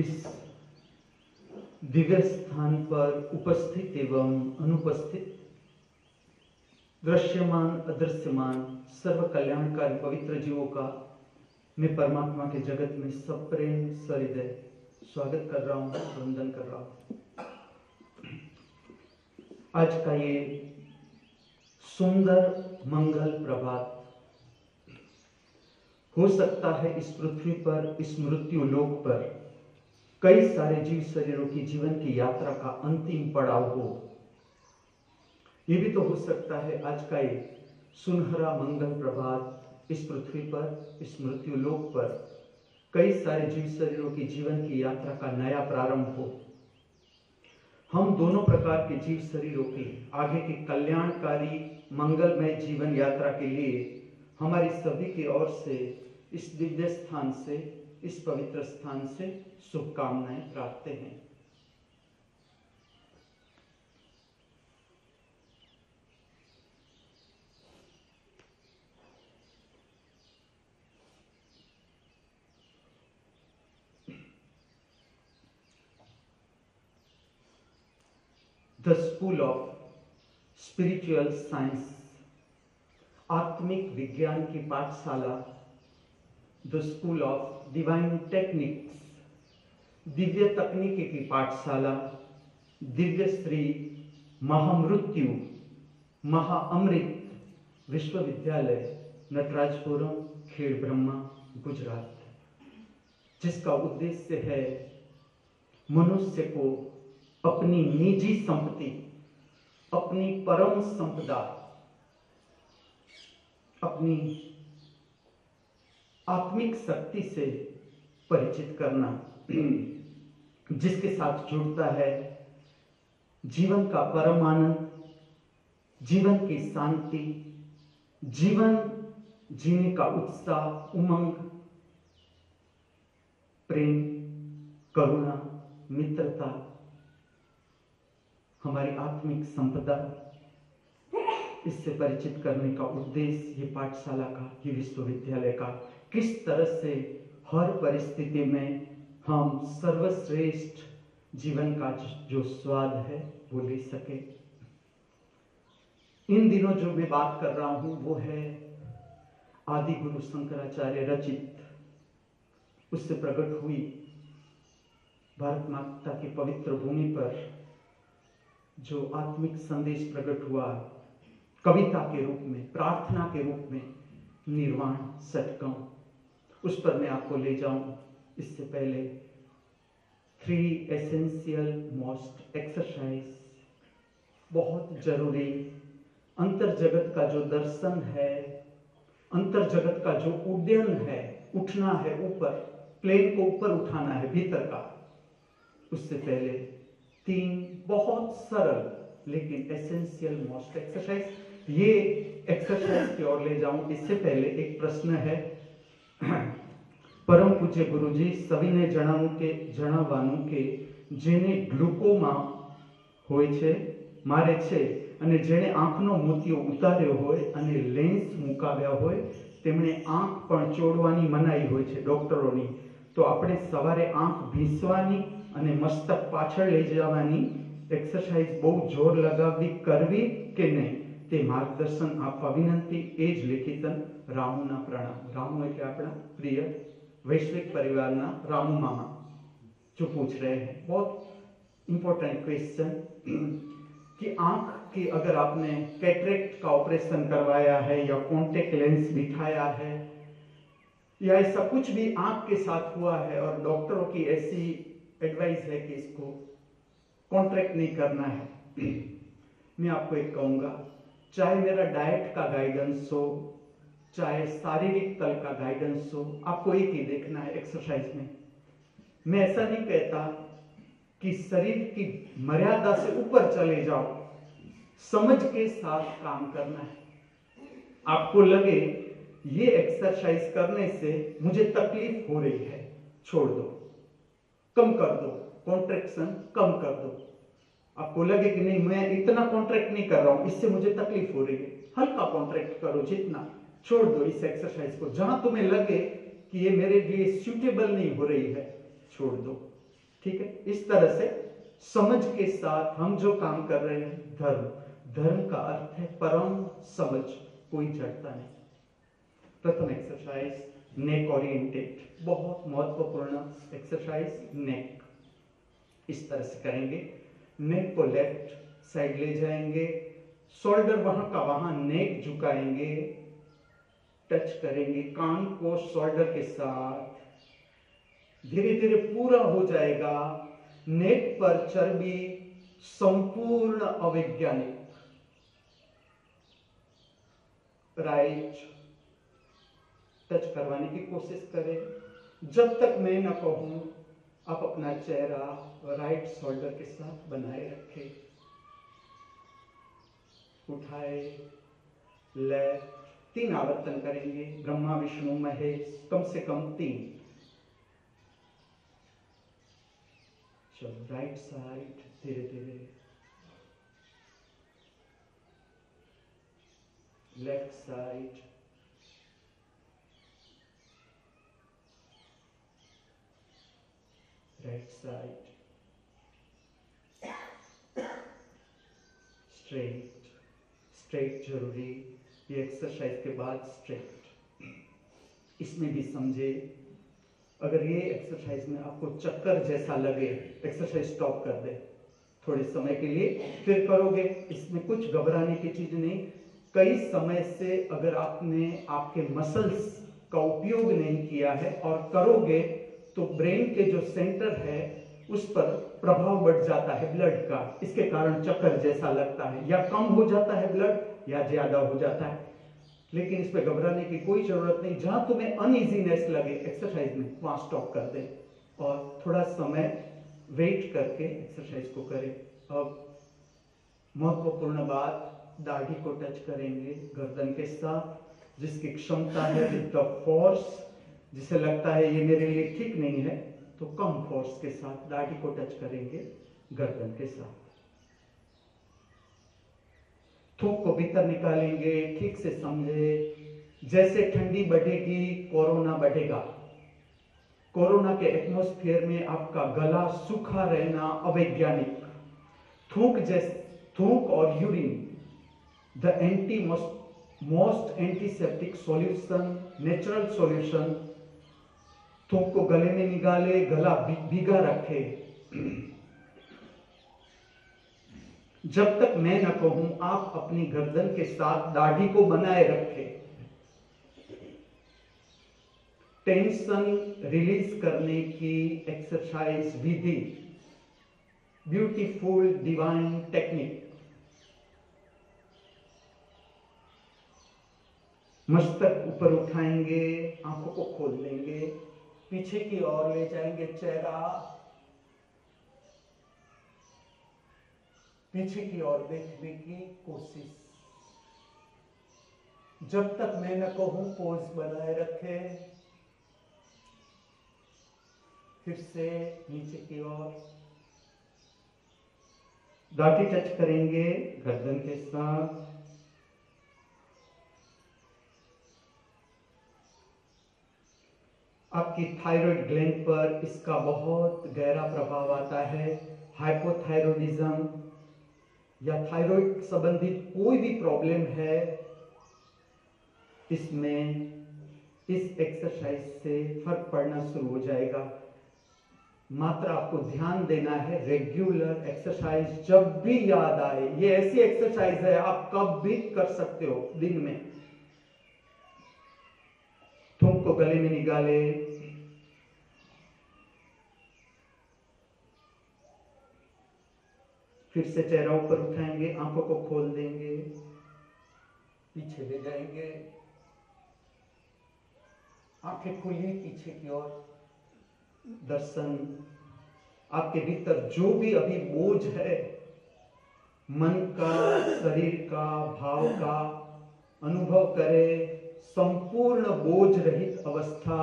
इस दिव्य स्थान पर उपस्थित एवं अनुपस्थित, दृश्यमान अदृश्यमान सर्व कल्याणकारी पवित्र जीवों का मैं परमात्मा के जगत में सप्रेम सहृदय स्वागत कर रहा हूँ, वंदन कर रहा हूँ। आज का ये सुंदर मंगल प्रभात, हो सकता है इस पृथ्वी पर, इस मृत्यु लोक पर कई सारे जीव शरीरों की जीवन की यात्रा का अंतिम पड़ाव हो। ये भी तो हो सकता है आज का ये सुनहरा मंगल प्रभात इस पृथ्वी पर, इस मृत्यु लोक पर कई सारे जीव शरीरों की जीवन की यात्रा का नया प्रारंभ हो। हम दोनों प्रकार के जीव शरीरों की आगे की कल्याणकारी मंगलमय जीवन यात्रा के लिए हमारी सभी की ओर से इस दिव्य स्थान से, इस पवित्र स्थान से शुभकामनाएं प्राप्त हैं। The School of Spiritual Science, आत्मिक विज्ञान की पाठशाला, the school of divine techniques, दिव्य तकनीकी की पाठशाला, दिव्य श्री महामृत्यु महाअमृत विश्वविद्यालय, नटराजपुरम, खेड़ ब्रह्मा, गुजरात, जिसका उद्देश्य है मनुष्य को अपनी निजी संपत्ति, अपनी परम संपदा, अपनी आत्मिक शक्ति से परिचित करना, जिसके साथ जुड़ता है जीवन का परम आनंद, जीवन की शांति, जीवन जीने का उत्साह, उमंग, प्रेम, करुणा, मित्रता, हमारी आत्मिक संपदा, इससे परिचित करने का उद्देश्य ये पाठशाला का, ये विश्वविद्यालय का, किस तरह से हर परिस्थिति में हम सर्वश्रेष्ठ जीवन का जो स्वाद है वो ले सके। इन दिनों जो मैं बात कर रहा हूँ वो है आदि गुरु शंकराचार्य रचित, उससे प्रकट हुई भारत माता की पवित्र भूमि पर जो आत्मिक संदेश प्रकट हुआ कविता के रूप में, प्रार्थना के रूप में, निर्वाण षटकम, उस पर मैं आपको ले जाऊं। इससे पहले 3 एसेंशियल मोस्ट एक्सरसाइज, बहुत जरूरी अंतर जगत का जो दर्शन है, अंतर जगत का जो उड्डयन है, उठना है ऊपर, प्लेन को ऊपर उठाना है भीतर का। उससे पहले 3 बहुत सरल लेकिन एसेंशियल मोस्ट एक्सरसाइज, ये एक्सरसाइज की ओर ले जाऊं। इससे पहले एक प्रश्न है, परम पूज्य गुरुजी સૌને જણાવવાનું કે જેને ગ્લુકોમા હોય છે, મારે છે, અને જેને આંખનો મોતિયો ઉતાર્યો હોય અને લેન્સ મુકાવ્યા હોય તેમણે આંખ પણ ચોડવાની મનાઈ હોય છે ડોક્ટરોની, તો આપણે સવારે આંખ ભીંસવાની અને મસ્તક પાછળ લઈ જવાની એક્સરસાઇઝ બહુ જોર લગાવી કરવી કે નહીં તે માર્ગદર્શન આપવા વિનંતી એ જ લેખિતન રામુના પ્રણામ। રામુ એટલે આપણા પ્રિય વૈશ્વિક પરિવારના રામુ મામા जो पूछ रहे हैं बहुत इम्पोर्टेंट क्वेश्चन कि आंख की अगर आपने कैटरेक्ट का ऑपरेशन करवाया है या कॉन्टेक्ट लेंस बिठाया है या ऐसा कुछ भी आंख के साथ हुआ है और डॉक्टरों की ऐसी एडवाइस है कि इसको कॉन्ट्रैक्ट नहीं करना है, मैं आपको एक कहूँगा, चाहे मेरा डाइट का गाइडेंस हो, चाहे शारीरिक तल का गाइडेंस हो, आपको एक ही देखना है एक्सरसाइज में। मैं ऐसा नहीं कहता कि शरीर की मर्यादा से ऊपर चले जाओ, समझ के साथ काम करना है। आपको लगे ये एक्सरसाइज करने से मुझे तकलीफ हो रही है, छोड़ दो, कम कर दो, कॉन्ट्रैक्शन कम कर दो। आपको लगे कि नहीं मैं इतना कॉन्ट्रैक्ट नहीं कर रहा हूं, इससे मुझे तकलीफ हो रही है, हल्का कॉन्ट्रैक्ट करो, जितना छोड़ दो इस एक्सरसाइज को। जहां तुम्हें लगे कि ये मेरे लिए सूटेबल नहीं हो रही है, छोड़ दो। ठीक है। इस तरह से समझ के साथ हम जो काम कर रहे हैं, धर्म का अर्थ है परम समझ, कोई जड़ता नहीं। प्रथम एक्सरसाइज नेक ओरिएंटेड, बहुत महत्वपूर्ण एक्सरसाइज नेक। इस तरह से करेंगे, नेक को लेफ्ट साइड ले जाएंगे, शोल्डर वहां का वहां, नेक झुकाएंगे, टच करेंगे कान को शोल्डर के साथ, धीरे धीरे पूरा हो जाएगा। नेक पर चर्बी संपूर्ण अवैज्ञानिक। राइट टच करवाने की कोशिश करें, जब तक मैं न कहूं आप अपना चेहरा राइट शोल्डर के साथ बनाए रखें। उठाए लेफ्ट, तीन आवर्तन करेंगे, ब्रह्मा विष्णु महेश, कम से कम तीन। चलो राइट साइड धीरे धीरे, left side, right side, straight. Straight जरूरी, ये एक्सरसाइज के बाद स्ट्रेट। इसमें भी समझे, अगर ये एक्सरसाइज में आपको चक्कर जैसा लगे, एक्सरसाइज स्टॉप कर दे थोड़े समय के लिए, फिर करोगे। इसमें कुछ घबराने की चीज नहीं। कई समय से अगर आपने आपके मसल्स का उपयोग नहीं किया है और करोगे तो ब्रेन के जो सेंटर है उस पर प्रभाव बढ़ जाता है ब्लड का, इसके कारण चक्कर जैसा लगता है, या कम हो जाता है ब्लड या ज्यादा हो जाता है। लेकिन इस पर घबराने की कोई जरूरत नहीं। जहां तुम्हें अनइजीनेस लगे एक्सरसाइज में, वहां स्टॉप कर दे और थोड़ा समय वेट करके एक्सरसाइज को करें। अब महत्वपूर्ण बात, दाढ़ी को टच करेंगे गर्दन के साथ, जिसकी क्षमता है विद द फोर्स, जिसे लगता है ये मेरे लिए ठीक नहीं है तो कम फोर्स के साथ दाढ़ी को टच करेंगे गर्दन के साथ। थूक को भीतर निकालेंगे, ठीक से समझे। जैसे ठंडी बढ़ेगी कोरोना बढ़ेगा, कोरोना के एटमॉस्फेयर में आपका गला सूखा रहना अवैज्ञानिक। थूक और urine the most antiseptic solution, natural solution. थूक को गले में निकाले, गला भीगा रखे। जब तक मैं न कहूं आप अपनी गर्दन के साथ दाढ़ी को बनाए रखें। टेंशन रिलीज करने की एक्सरसाइज विधि, ब्यूटीफुल डिवाइन टेक्निक। मस्तक ऊपर उठाएंगे, आंखों को खोल लेंगे, पीछे की ओर ले जाएंगे चेहरा, पीछे की ओर देखने की कोशिश। जब तक मैं न कहूं पोज बनाए रखे। फिर से नीचे की ओर दाढ़ी टच करेंगे गर्दन के साथ। आपकी थायराइड ग्लैंड पर इसका बहुत गहरा प्रभाव आता है। हाइपोथायरॉइडिज्म या थायराइड संबंधित कोई भी प्रॉब्लम है, इसमें इस एक्सरसाइज से फर्क पड़ना शुरू हो जाएगा। मात्र आपको ध्यान देना है रेगुलर एक्सरसाइज जब भी याद आए। ये ऐसी एक्सरसाइज है आप कब भी कर सकते हो दिन में। थूक को गले में निकाले, फिर से चेहरा ऊपर उठाएंगे, आंखों को खोल देंगे, पीछे ले जाएंगे, आंखें खुली पीछे की ओर दर्शन। आपके भीतर जो भी अभी बोझ है, मन का, शरीर का, भाव का, अनुभव करे। संपूर्ण बोझ रहित अवस्था,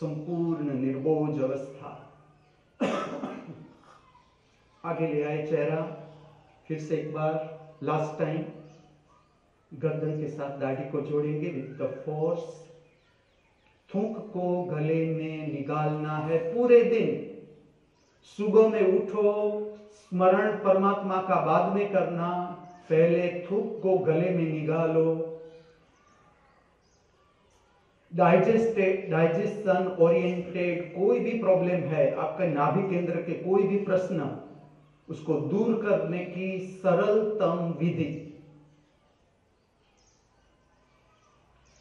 संपूर्ण निर्बोझ अवस्था। आगे ले आए चेहरा, फिर से एक बार लास्ट टाइम गर्दन के साथ दाढ़ी को जोड़ेंगे विद द फोर्स। थूक को गले में निकालना है पूरे दिन। सुबह में उठो, स्मरण परमात्मा का बाद में करना, पहले थूक को गले में निकालो। डाइजेस्टन ओरिएंटेड कोई भी प्रॉब्लम है, आपके नाभि केंद्र के कोई भी प्रश्न, उसको दूर करने की सरलतम विधि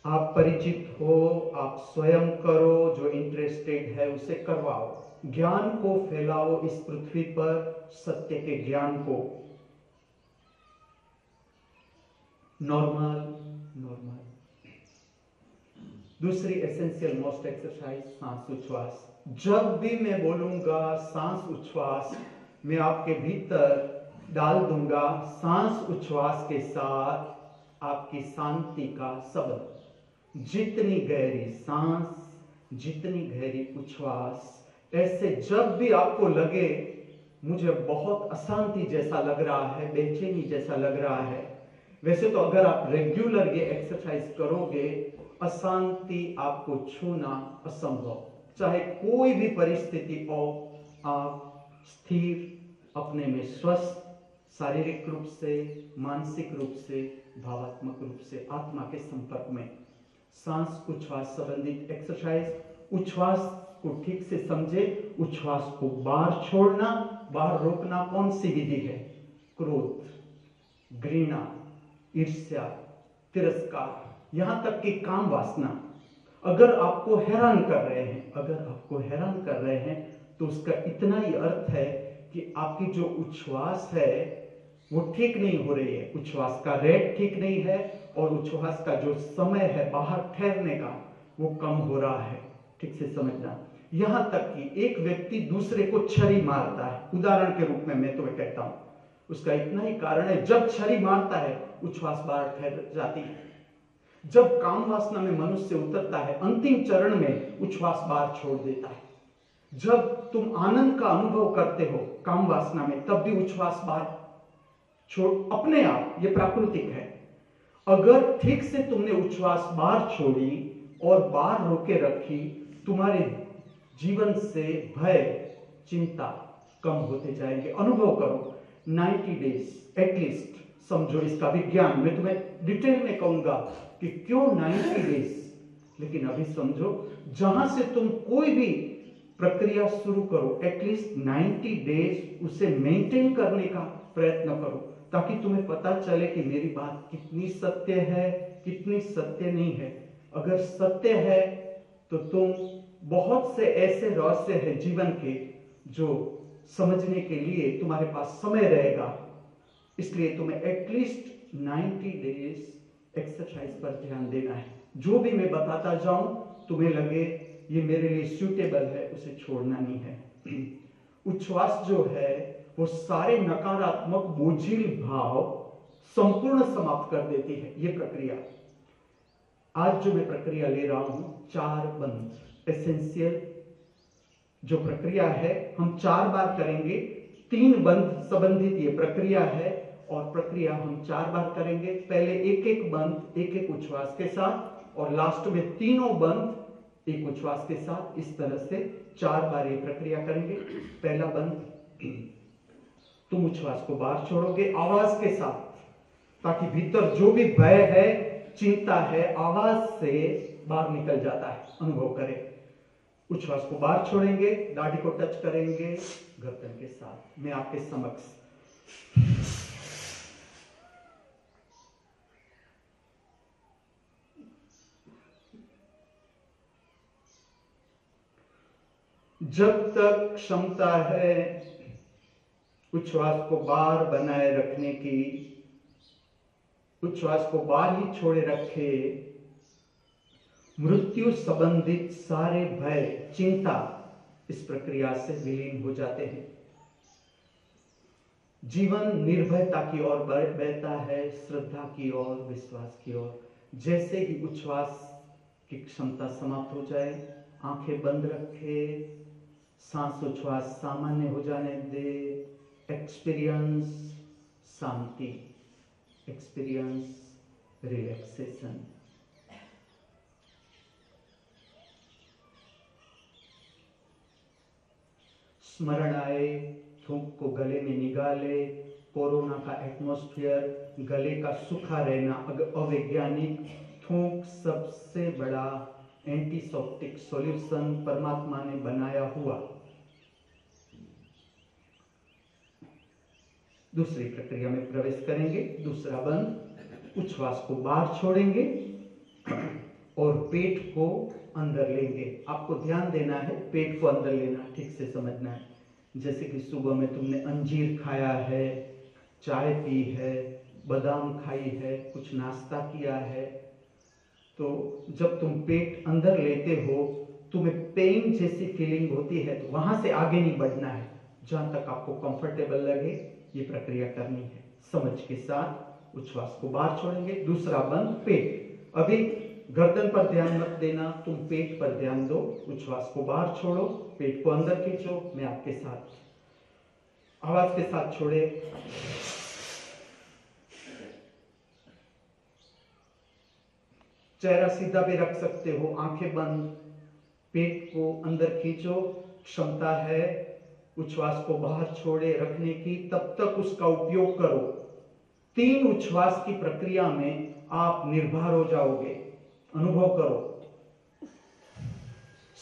आप परिचित हो, आप स्वयं करो, जो इंटरेस्टेड है उसे करवाओ। ज्ञान को फैलाओ इस पृथ्वी पर, सत्य के ज्ञान को। नॉर्मल दूसरी एसेंशियल मोस्ट एक्सरसाइज सांस उच्छ्वास। जब भी मैं बोलूंगा सांस उच्छ्वास, मैं आपके भीतर डाल दूंगा सांस उच्छ्वास के साथ आपकी शांति का शब्द। जितनी गहरी सांस, जितनी गहरी उच्छ्वास। ऐसे जब भी आपको लगे मुझे बहुत अशांति जैसा लग रहा है, बेचैनी जैसा लग रहा है, वैसे तो अगर आप रेगुलर ये एक्सरसाइज करोगे अशांति आपको छूना असंभव। चाहे कोई भी परिस्थिति हो, आप स्थिर अपने में स्वस्थ, शारीरिक रूप से, मानसिक रूप से, भावात्मक रूप से आत्मा के संपर्क में। सांस उच्छ्वास संबंधित एक्सरसाइज। उच्छ्वास को ठीक से समझे, उच्छ्वास को बाहर छोड़ना, बाहर रोकना कौन सी विधि है? क्रोध, घृणा, ईर्ष्या, तिरस्कार, यहां तक कि काम वासना। अगर आपको हैरान कर रहे हैं, तो उसका इतना ही अर्थ है कि आपकी जो उच्छ्वास है वो ठीक नहीं हो रही है, उच्छ्वास का रेट ठीक नहीं है और उच्छ्वास का जो समय है बाहर ठहरने का वो कम हो रहा है। ठीक से समझना। यहां तक कि एक व्यक्ति दूसरे को छरी मारता है, उदाहरण के रूप में मैं तो कहता हूं, उसका इतना ही कारण है, जब छरी मारता है उच्छ्वास बाहर ठहर जाती है। जब काम वासना में मनुष्य उतरता है, अंतिम चरण में उच्छ्वास बाहर छोड़ देता है। जब तुम आनंद का अनुभव करते हो काम वासना में, तब भी उच्छ्वास बाहर छोड़, अपने आप, ये प्राकृतिक है। अगर ठीक से तुमने उच्छ्वास बाहर छोड़ी और बाहर रोके रखी, तुम्हारे जीवन से भय, चिंता कम होते जाएंगे। अनुभव करो 90 days एटलीस्ट। समझो इसका विज्ञान, मैं तुम्हें डिटेल में कहूंगा कि क्यों 90 days, लेकिन अभी समझो। जहां से तुम कोई भी प्रक्रिया शुरू करो, एटलीस्ट 90 डेज उसे मेंटेन करने का प्रयत्न करो, ताकि तुम्हें पता चले कि मेरी बात कितनी सत्य है, कितनी सत्य नहीं है। अगर सत्य है तो तुम, बहुत से ऐसे रहस्य हैं जीवन के जो समझने के लिए तुम्हारे पास समय रहेगा, इसलिए तुम्हें एटलीस्ट 90 days एक्सरसाइज पर ध्यान देना है। जो भी मैं बताता जाऊं तुम्हें लगे ये मेरे लिए सूटेबल है, उसे छोड़ना नहीं है। उच्छ्वास जो है वो सारे नकारात्मक बोझिल भाव संपूर्ण समाप्त कर देती है। ये प्रक्रिया, आज जो मैं प्रक्रिया ले रहा हूं, 4 बंद एसेंशियल जो प्रक्रिया है, हम 4 बार करेंगे। 3 बंद संबंधित ये प्रक्रिया है और प्रक्रिया हम 4 बार करेंगे। पहले एक-एक बंद, एक-एक उच्छ्वास के साथ, और लास्ट में तीनों बंद एक उच्छ्वास के साथ। इस तरह से 4 बार ये प्रक्रिया करेंगे। पहला बंद, तुम उच्छ्वास को बाहर छोड़ोगे आवाज के साथ, ताकि भीतर जो भी भय है, चिंता है, आवाज से बाहर निकल जाता है। अनुभव करें, उच्छ्वास को बाहर छोड़ेंगे, दाढ़ी को टच करेंगे गर्दन के साथ। मैं आपके समक्ष जब तक क्षमता है उच्छ्वास को बाहर बनाए रखने की, उच्छ्वास को बाहर ही छोड़े रखे। मृत्यु संबंधित सारे भय, चिंता इस प्रक्रिया से विलीन हो जाते हैं। जीवन निर्भयता की ओर बहता है, श्रद्धा की ओर, विश्वास की ओर। जैसे ही उच्छ्वास की क्षमता समाप्त हो जाए, आंखें बंद रखे, सांस उच्छ्वास सामान्य हो जाने दे। एक्सपीरियंस शांति, एक्सपीरियंस रिलैक्सेशन। स्मरण आए, थूक को गले में निकाले, कोरोना का एटमॉस्फेयर, गले का सूखा रहना अवैज्ञानिक, थूक सबसे बड़ा एंटीसेप्टिक सॉल्यूशन परमात्मा ने बनाया हुआ। दूसरी प्रक्रिया में प्रवेश करेंगे। दूसरा बंद, उच्छ्वास को बाहर छोड़ेंगे और पेट को अंदर लेंगे। आपको ध्यान देना है पेट को अंदर लेना, ठीक से समझना है। जैसे कि सुबह में तुमने अंजीर खाया है, चाय पी है, बादाम खाई है, कुछ नाश्ता किया है, तो जब तुम पेट अंदर लेते हो तुम्हें पेन जैसी फीलिंग होती है, तो वहां से आगे नहीं बढ़ना है, जहां तक आपको कंफर्टेबल लगे ये प्रक्रिया करनी है समझ के साथ। उच्छ्वास को बाहर छोड़ेंगे, दूसरा बंद, पेट। अभी गर्दन पर ध्यान मत देना, तुम पेट पर ध्यान दो। उच्छ्वास को बाहर छोड़ो, पेट को अंदर खींचो। मैं आपके साथ आवाज के साथ छोड़े। चेहरा सीधा भी रख सकते हो, आंखें बंद, पेट को अंदर खींचो। क्षमता है उच्छ्वास को बाहर छोड़े रखने की, तब तक उसका उपयोग करो। 3 उच्छ्वास की प्रक्रिया में आप निर्भर हो जाओगे। अनुभव करो,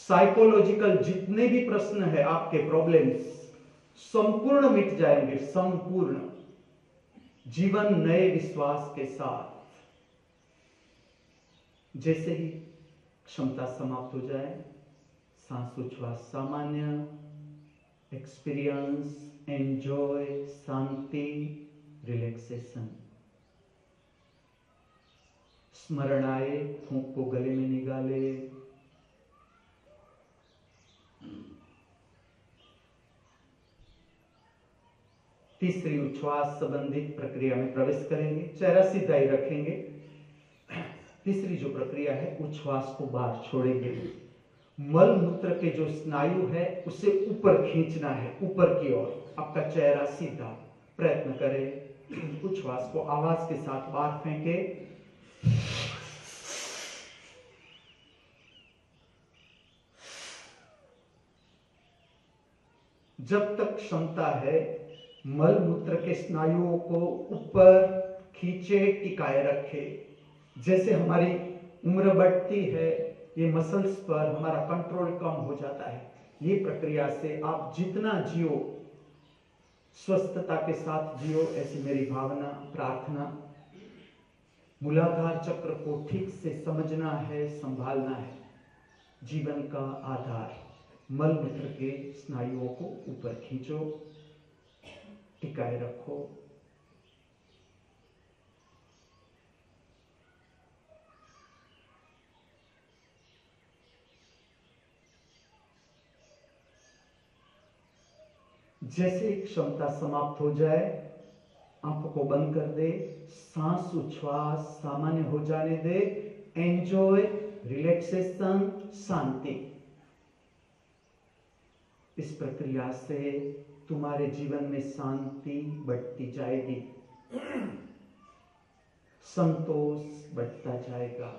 साइकोलॉजिकल जितने भी प्रश्न है आपके, प्रॉब्लम्स संपूर्ण मिट जाएंगे, संपूर्ण। जीवन नए विश्वास के साथ। जैसे ही क्षमता समाप्त हो जाए, सांस उच्छ्वास सामान्य, एक्सपीरियंस, एंजॉय, शांति, रिलैक्सेशन। स्मरण आए, थूक को गले में निकाले, तीसरी उच्छ्वास संबंधित प्रक्रिया में प्रवेश करेंगे। चेहरा सीधा ही रखेंगे। तीसरी जो प्रक्रिया है, उच्छ्वास को बाहर छोड़ेंगे। मल मूत्र के जो स्नायु है उसे ऊपर खींचना है, ऊपर की ओर। आपका चेहरा सीधा, प्रयत्न करें। उच्छ्वास को आवाज के साथ बाहर फेंके। जब तक क्षमता है मल मूत्र के स्नायुओं को ऊपर खींचे, टिकाए रखे। जैसे हमारी उम्र बढ़ती है ये मसल्स पर हमारा कंट्रोल कम हो जाता है। ये प्रक्रिया से आप जितना जियो स्वस्थता के साथ जियो, ऐसी मेरी भावना, प्रार्थना। मूलाधार चक्र को ठीक से समझना है, संभालना है। जीवन का आधार, मल मूत्र के स्नायुओं को ऊपर खींचो, टिकाए रखो। जैसे क्षमता समाप्त हो जाए आंखों को बंद कर दे, सांस उच्छ्वास सामान्य हो जाने दे, एंजॉय, रिलैक्सेशन, शांति। इस प्रक्रिया से तुम्हारे जीवन में शांति बढ़ती जाएगी, संतोष बढ़ता जाएगा,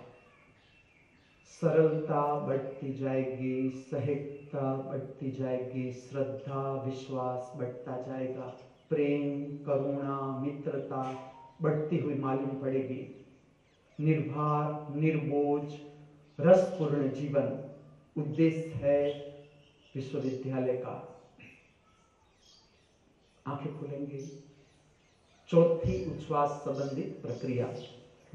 सरलता बढ़ती जाएगी, सहजता बढ़ती जाएगी, श्रद्धा, विश्वास बढ़ता जाएगा, प्रेम, करुणा, मित्रता बढ़ती हुई मालूम पड़ेगी। निर्भर, निर्बोझ, रसपूर्ण जीवन उद्देश्य है विश्वविद्यालय का। आंखें खुलेंगे। चौथी उच्छ्वास संबंधित प्रक्रिया,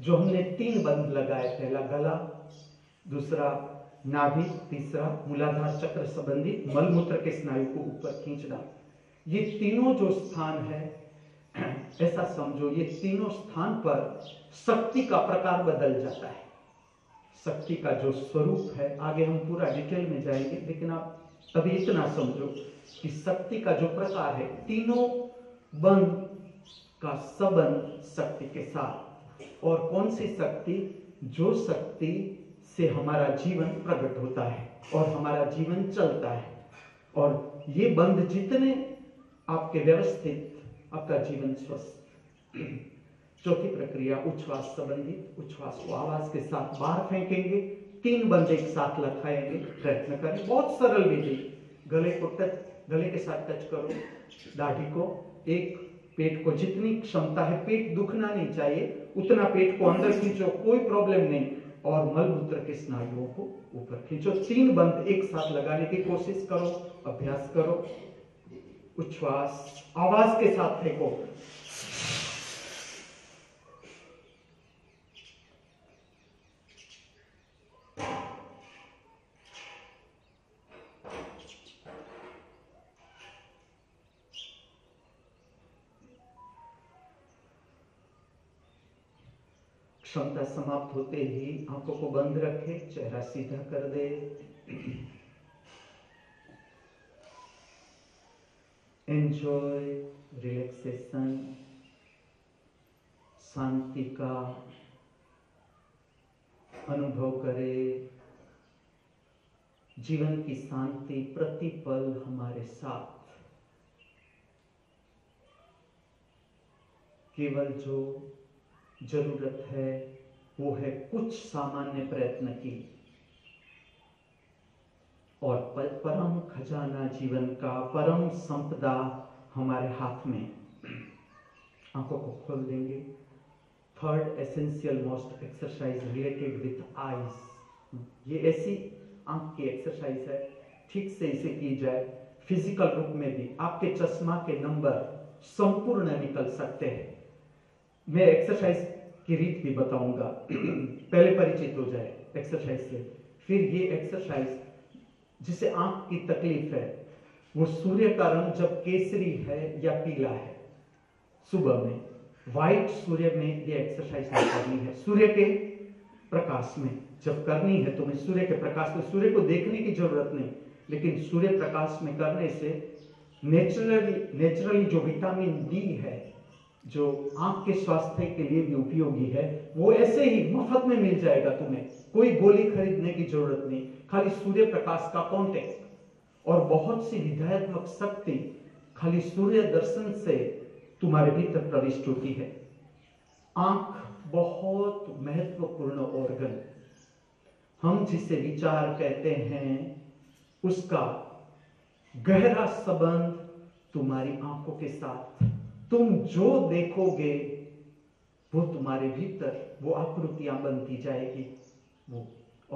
जो हमने 3 बंद लगाए, पहला गला, दूसरा नाभि, तीसरा मूलाधार चक्र संबंधित मलमूत्र के स्नायु को ऊपर खींचना। ये तीनों जो स्थान है, ऐसा समझो ये तीनों स्थान पर शक्ति का प्रकार बदल जाता है, शक्ति का जो स्वरूप है। आगे हम पूरा डिटेल में जाएंगे, लेकिन आप अभी इतना समझो कि शक्ति का जो प्रकार है, तीनों बंध का संबंध शक्ति के साथ। और कौन सी शक्ति? जो शक्ति से हमारा जीवन प्रकट होता है और हमारा जीवन चलता है। और ये बंध जितने आपके व्यवस्थित, आपका जीवन स्वस्थ। चौथी प्रक्रिया उच्छ्वास संबंधित, उच्छ्वास को आवाज के साथ बाहर फेंकेंगे। 3 बंध एक साथ लगाएंगे, प्रयत्न करें। बहुत सरल विधि, गले को टच गले के साथ टच करो दाढ़ी को, एक पेट को, जितनी क्षमता है, पेट दुखना नहीं चाहिए उतना पेट को अंदर खींचो, कोई प्रॉब्लम नहीं, और मलमूत्र के स्नायुओं को ऊपर खींचो। 3 बंद एक साथ लगाने की कोशिश करो, अभ्यास करो। उच्छ्वास आवाज के साथ फेंको, क्षमता समाप्त होते ही आंखों को बंद रखे, चेहरा सीधा कर दे। एंजॉय रिलैक्सेशन, शांति का अनुभव करे। जीवन की शांति प्रतिपल हमारे साथ, केवल जो जरूरत है वो है कुछ सामान्य प्रयत्न की, और परम खजाना जीवन का, परम संपदा हमारे हाथ में। आंखों को खोल देंगे। 3rd essential most exercise related with eyes, ये ऐसी आंख की एक्सरसाइज है, ठीक से इसे की जाए फिजिकल रूप में भी आपके चश्मा के नंबर संपूर्ण निकल सकते हैं। मैं एक्सरसाइज की रीत भी बताऊंगा, पहले परिचित हो जाए एक्सरसाइज से। फिर ये एक्सरसाइज जिसे आंख की तकलीफ है, वो सूर्य का रंग जब केसरी है या पीला है, सुबह में व्हाइट सूर्य में ये एक्सरसाइज करनी है, सूर्य के प्रकाश में जब करनी है तो मैं सूर्य के प्रकाश में, सूर्य को देखने की जरूरत नहीं, लेकिन सूर्य प्रकाश में करने से नेचुरली जो विटामिन डी है, जो आंख के स्वास्थ्य के लिए भी उपयोगी है, वो ऐसे ही मुफ्त में मिल जाएगा तुम्हें, कोई गोली खरीदने की जरूरत नहीं, खाली सूर्य प्रकाश का कांटेक्ट और बहुत सी विधायत्मक शक्ति खाली सूर्य दर्शन से तुम्हारे भीतर प्रविष्ट होती है। आंख बहुत महत्वपूर्ण ऑर्गन, हम जिसे विचार कहते हैं उसका गहरा संबंध तुम्हारी आंखों के साथ। तुम जो देखोगे वो तुम्हारे भीतर वो आकृतियां बनती जाएगी, वो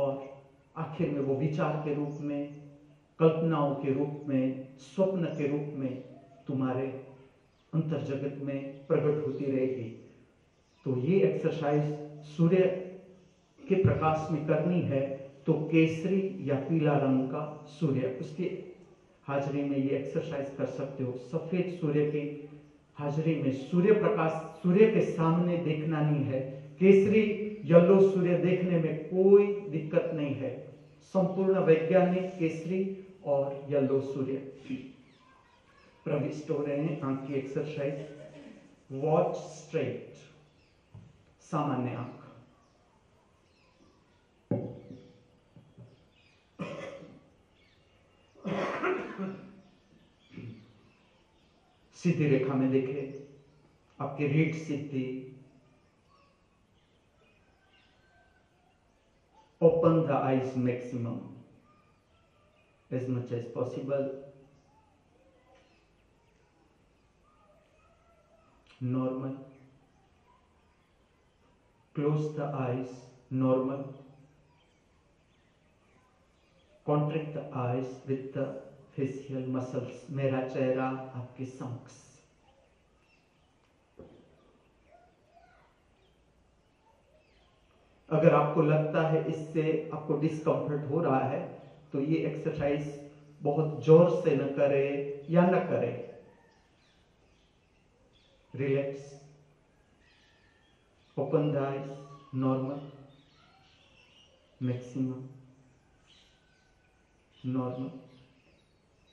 और आखिर में वो विचार के रूप में, कल्पनाओं के रूप में, स्वप्न के रूप में तुम्हारे अंतर्जगत में प्रकट होती रहेगी। तो ये एक्सरसाइज सूर्य के प्रकाश में करनी है, तो केसरी या पीला रंग का सूर्य उसकी हाजिरी में ये एक्सरसाइज कर सकते हो। सफेद सूर्य की हाजरी में सूर्य प्रकाश, सूर्य के सामने देखना नहीं है। केसरी येलो सूर्य देखने में कोई दिक्कत नहीं है, संपूर्ण वैज्ञानिक केसरी और येलो सूर्य प्रविष्ट हो रहे हैं। आंख की एक्सरसाइज, वॉच स्ट्रेट, सामान्य आंख, सीधी रेखा में देखे, आपकी रीढ़ सीधी, open the eyes maximum as much as possible. Normal, close the eyes, normal, contract the eyes with the facial muscles, मेरा चेहरा आपके समक्ष। अगर आपको लगता है इससे आपको डिस्कम्फर्ट हो रहा है तो ये एक्सरसाइज बहुत जोर से न करें या न करें। Relax, open the eyes, normal, maximum, normal,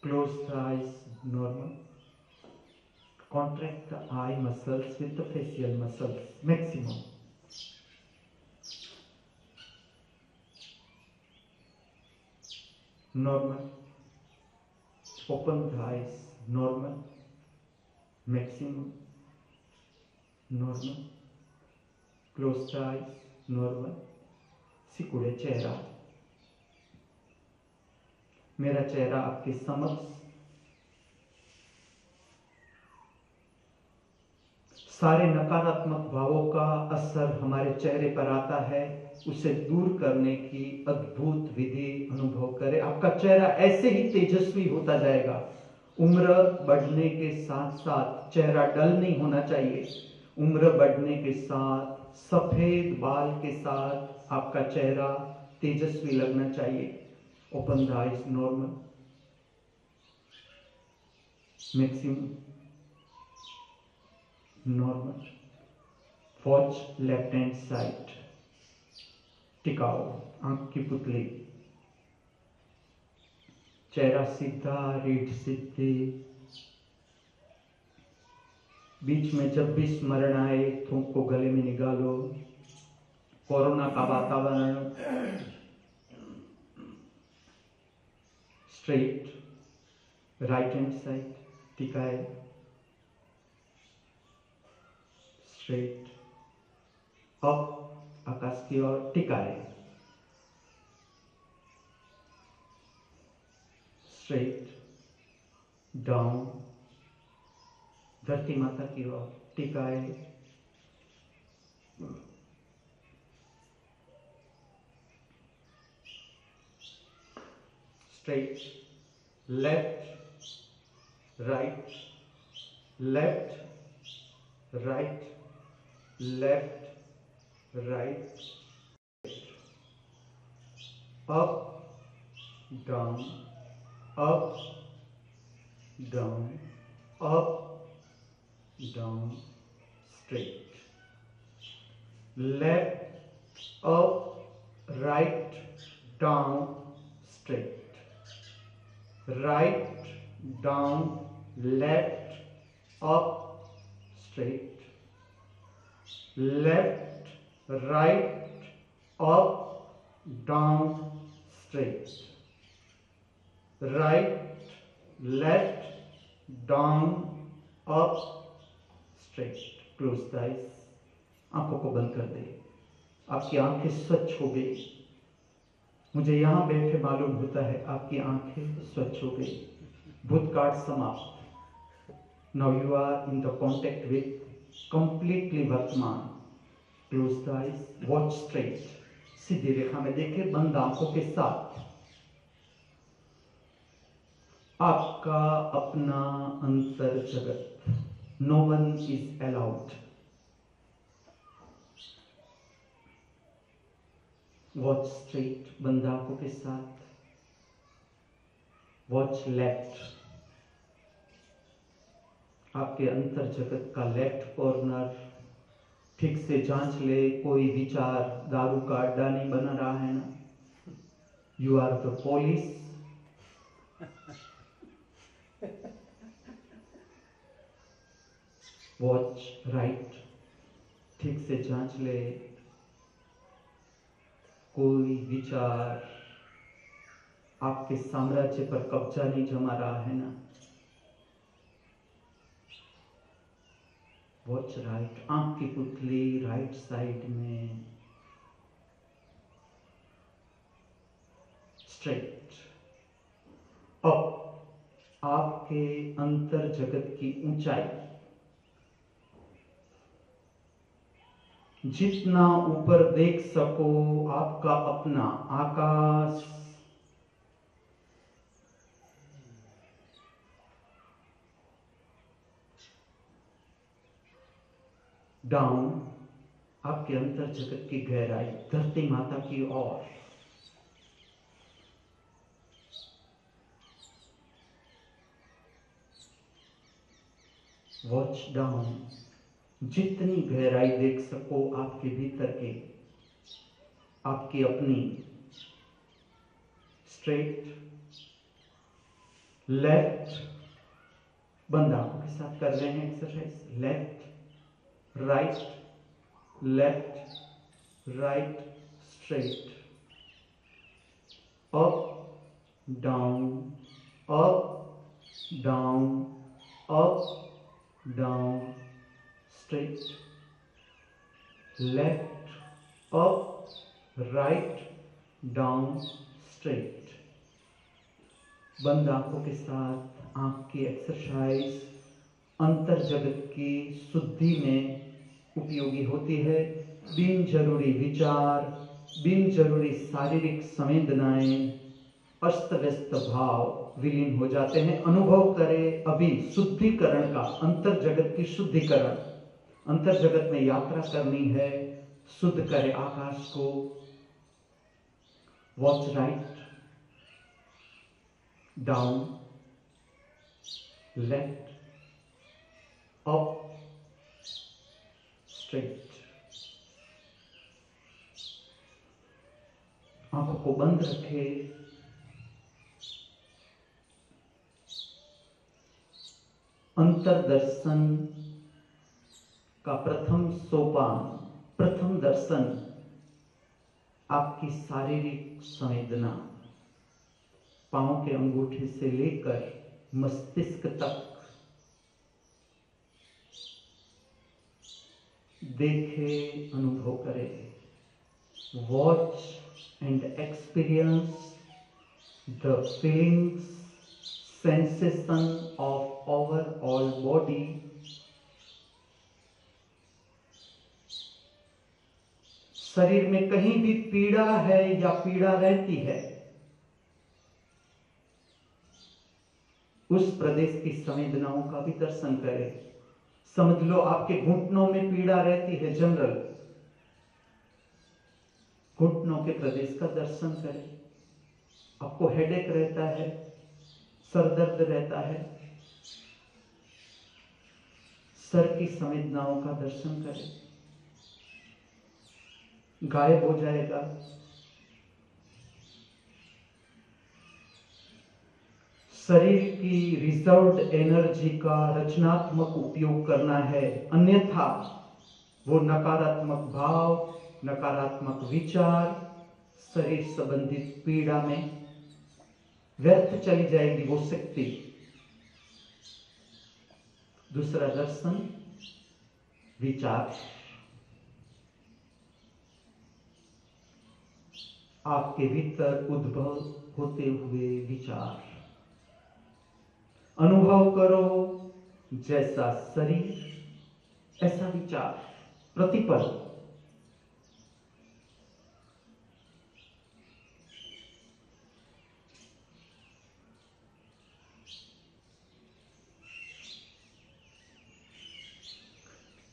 close the eyes, normal, contract the eye muscles with the facial muscles, maximum. Normal, open the eyes, normal, maximum, normal, close the eyes, normal, सिकुड़े चेहरा, मेरा चेहरा आपके समक्ष। सारे नकारात्मक भावों का असर हमारे चेहरे पर आता है, उसे दूर करने की अद्भुत विधि अनुभव करें। आपका चेहरा ऐसे ही तेजस्वी होता जाएगा। उम्र बढ़ने के साथ साथ चेहरा डल नहीं होना चाहिए। उम्र बढ़ने के साथ सफेद बाल के साथ आपका चेहरा तेजस्वी लगना चाहिए। Open the eyes, normal, maximum, normal. Watch left hand side, टिकाओ आंख की पुतली, चेहरा सीधा, रीढ़ सीधी। बीच में जब भी स्मरण आए थूक को गले में निकालो। कोरोना का वातावरण, स्ट्रेट, राइट हैंड साइड, टिकाए, स्ट्रेट, अप आकाश की ओर, टिकाए, स्ट्रेट, डाउन धरती माता की ओर, टिकाए, straight, left, right, left, right, left, right, up, down, up, down, straight, left, up, right, down, straight, right, down, left, up, straight, left, right, up, down, straight, right, left, down, up, straight. Close the eyes, आंखों को बंद कर दे। आपकी आंखें स्वच्छ हो गई। मुझे यहां बैठे मालूम होता है आपकी आंखें स्वच्छ हो गई। भूतकाल समाप्त। Now you are in the contact with completely वर्तमान। Close the eyes, watch straight, सीधी रेखा में देखे बंद आंखों के साथ। आपका अपना अंतर जगत, no one is allowed. Watch straight, बंद आंखों के साथ। Watch left, आपके अंतर जगत का लेफ्ट कॉर्नर ठीक से जांच ले, कोई विचार दारू का अड्डा नहीं बना रहा है ना। You are the police. Watch right, ठीक से जांच ले, कोई विचार आपके साम्राज्य पर कब्जा नहीं जमा रहा है ना। वॉच राइट, आंख की पुतली राइट साइड में, स्ट्रेट, अप, आपके अंतर जगत की ऊंचाई। जितना ऊपर देख सको आपका अपना आकाश। डाउन, आपके अंतर जगत की गहराई, धरती माता की ओर। वॉच डाउन, जितनी गहराई देख सको आपके भीतर के, आपकी अपनी। स्ट्रेट, लेफ्ट, बंद आंखों के साथ कर रहे हैं exercise. Left, right, left, right, straight, up, down, up, down, up, down, straight, left, up, right, down, straight. बंद आंखों के साथ आंख की एक्सरसाइज। अंतर जगत की शुद्धि में उपयोगी होती है। बिन जरूरी विचार, बिन जरूरी शारीरिक संवेदनाएं, अस्त व्यस्त भाव विलीन हो जाते हैं। अनुभव करें अभी शुद्धिकरण का, अंतर जगत की शुद्धिकरण। अंतर जगत में यात्रा करनी है, शुद्ध करे आकाश को। Watch right, down, left, up, straight. आंखों को बंद रखे, अंतर्दर्शन का प्रथम सोपान, प्रथम दर्शन, आपकी शारीरिक संवेदना पांव के अंगूठे से लेकर मस्तिष्क तक देखे, अनुभव करे। Watch and experience the feelings, sensation of overall body, शरीर में कहीं भी पीड़ा है या पीड़ा रहती है, उस प्रदेश की संवेदनाओं का भी दर्शन करें। समझ लो आपके घुटनों में पीड़ा रहती है, जनरल घुटनों के प्रदेश का दर्शन करें। आपको हेडेक रहता है, सर दर्द रहता है, सर की संवेदनाओं का दर्शन करें। गायब हो जाएगा। शरीर की रिजर्व्ड एनर्जी का रचनात्मक उपयोग करना है, अन्यथा वो नकारात्मक भाव, नकारात्मक विचार शरीर संबंधित पीड़ा में व्यर्थ चली जाएगी वो शक्ति। दूसरा दर्शन, विचार, आपके भीतर उद्भव होते हुए विचार। अनुभव करो, जैसा शरीर ऐसा विचार, प्रतिपल।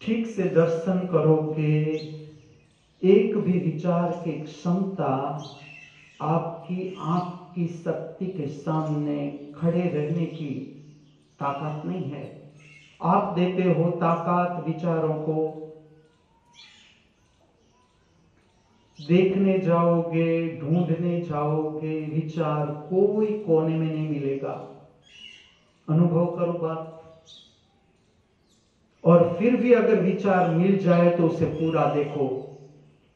ठीक से दर्शन करोगे, एक भी विचार की क्षमता आपकी आंख की शक्ति के सामने खड़े रहने की ताकत नहीं है। आप देते हो ताकत विचारों को। देखने जाओगे, ढूंढने जाओगे, विचार कोई कोने में नहीं मिलेगा। अनुभव करो बात, और फिर भी अगर विचार मिल जाए तो उसे पूरा देखो।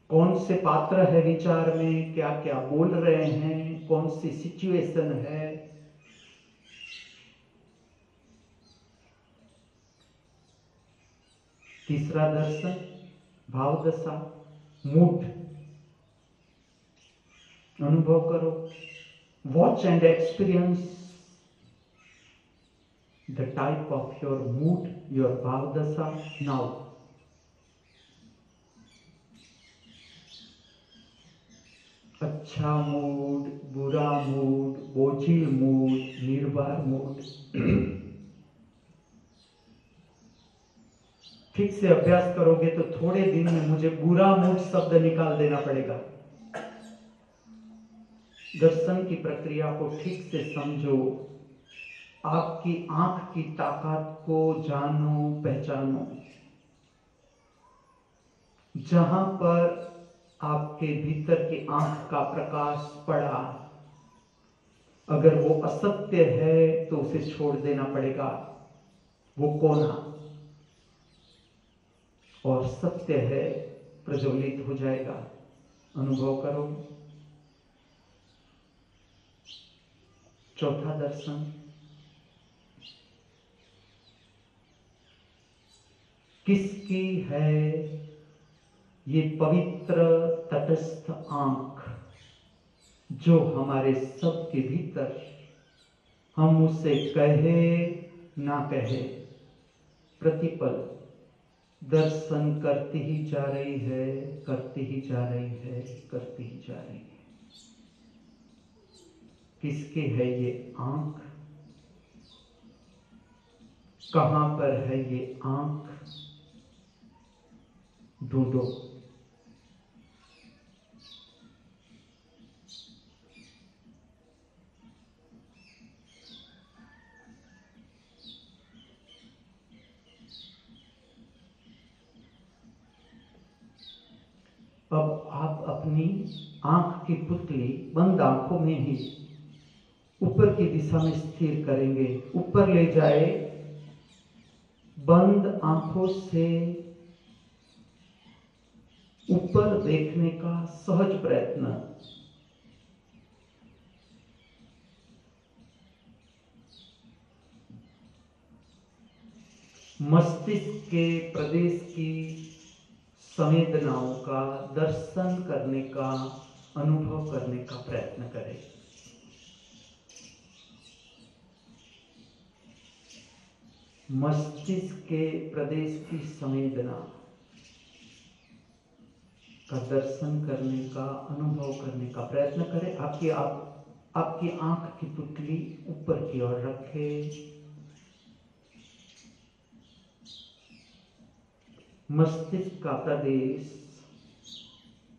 कौन से पात्र है विचार में, क्या क्या बोल रहे हैं, कौन सी सिचुएशन है। तीसरा दर्शन, भाव दशा, मूड, अनुभव करो। Watch and experience the type of your mood, your bhav dasha now. अच्छा मूड, बुरा मूड, बोझिल मूड, निर्भर मूड। ठीक से अभ्यास करोगे तो थोड़े दिन में मुझे बुरा मूड शब्द निकाल देना पड़ेगा। दर्शन की प्रक्रिया को ठीक से समझो, आपकी आंख की ताकत को जानो, पहचानो। जहां पर आपके भीतर की आंख का प्रकाश पड़ा, अगर वो असत्य है तो उसे छोड़ देना पड़ेगा, वो कोना, और सत्य है प्रज्वलित हो जाएगा। अनुभव करो। चौथा दर्शन, किसकी है ये पवित्र तटस्थ आंख जो हमारे सब के भीतर, हम उसे कहे ना कहे, प्रतिपल दर्शन करती ही जा रही है, करती ही जा रही है, करती ही जा रही है। किसकी है ये आंख, कहां पर है ये आंख, ढूंढो। अब आप अपनी आंख की पुतली बंद आंखों में ही ऊपर की दिशा में स्थिर करेंगे, ऊपर ले जाए, बंद आंखों से ऊपर देखने का सहज प्रयत्न। मस्तिष्क के प्रदेश की संवेदनाओं का दर्शन करने का, अनुभव करने का प्रयत्न करें। मस्तिष्क के प्रदेश की संवेदना का दर्शन करने का, अनुभव करने का प्रयत्न करें। आपकी आंख की पुतली ऊपर की ओर रखें। मस्तिष्क का प्रदेश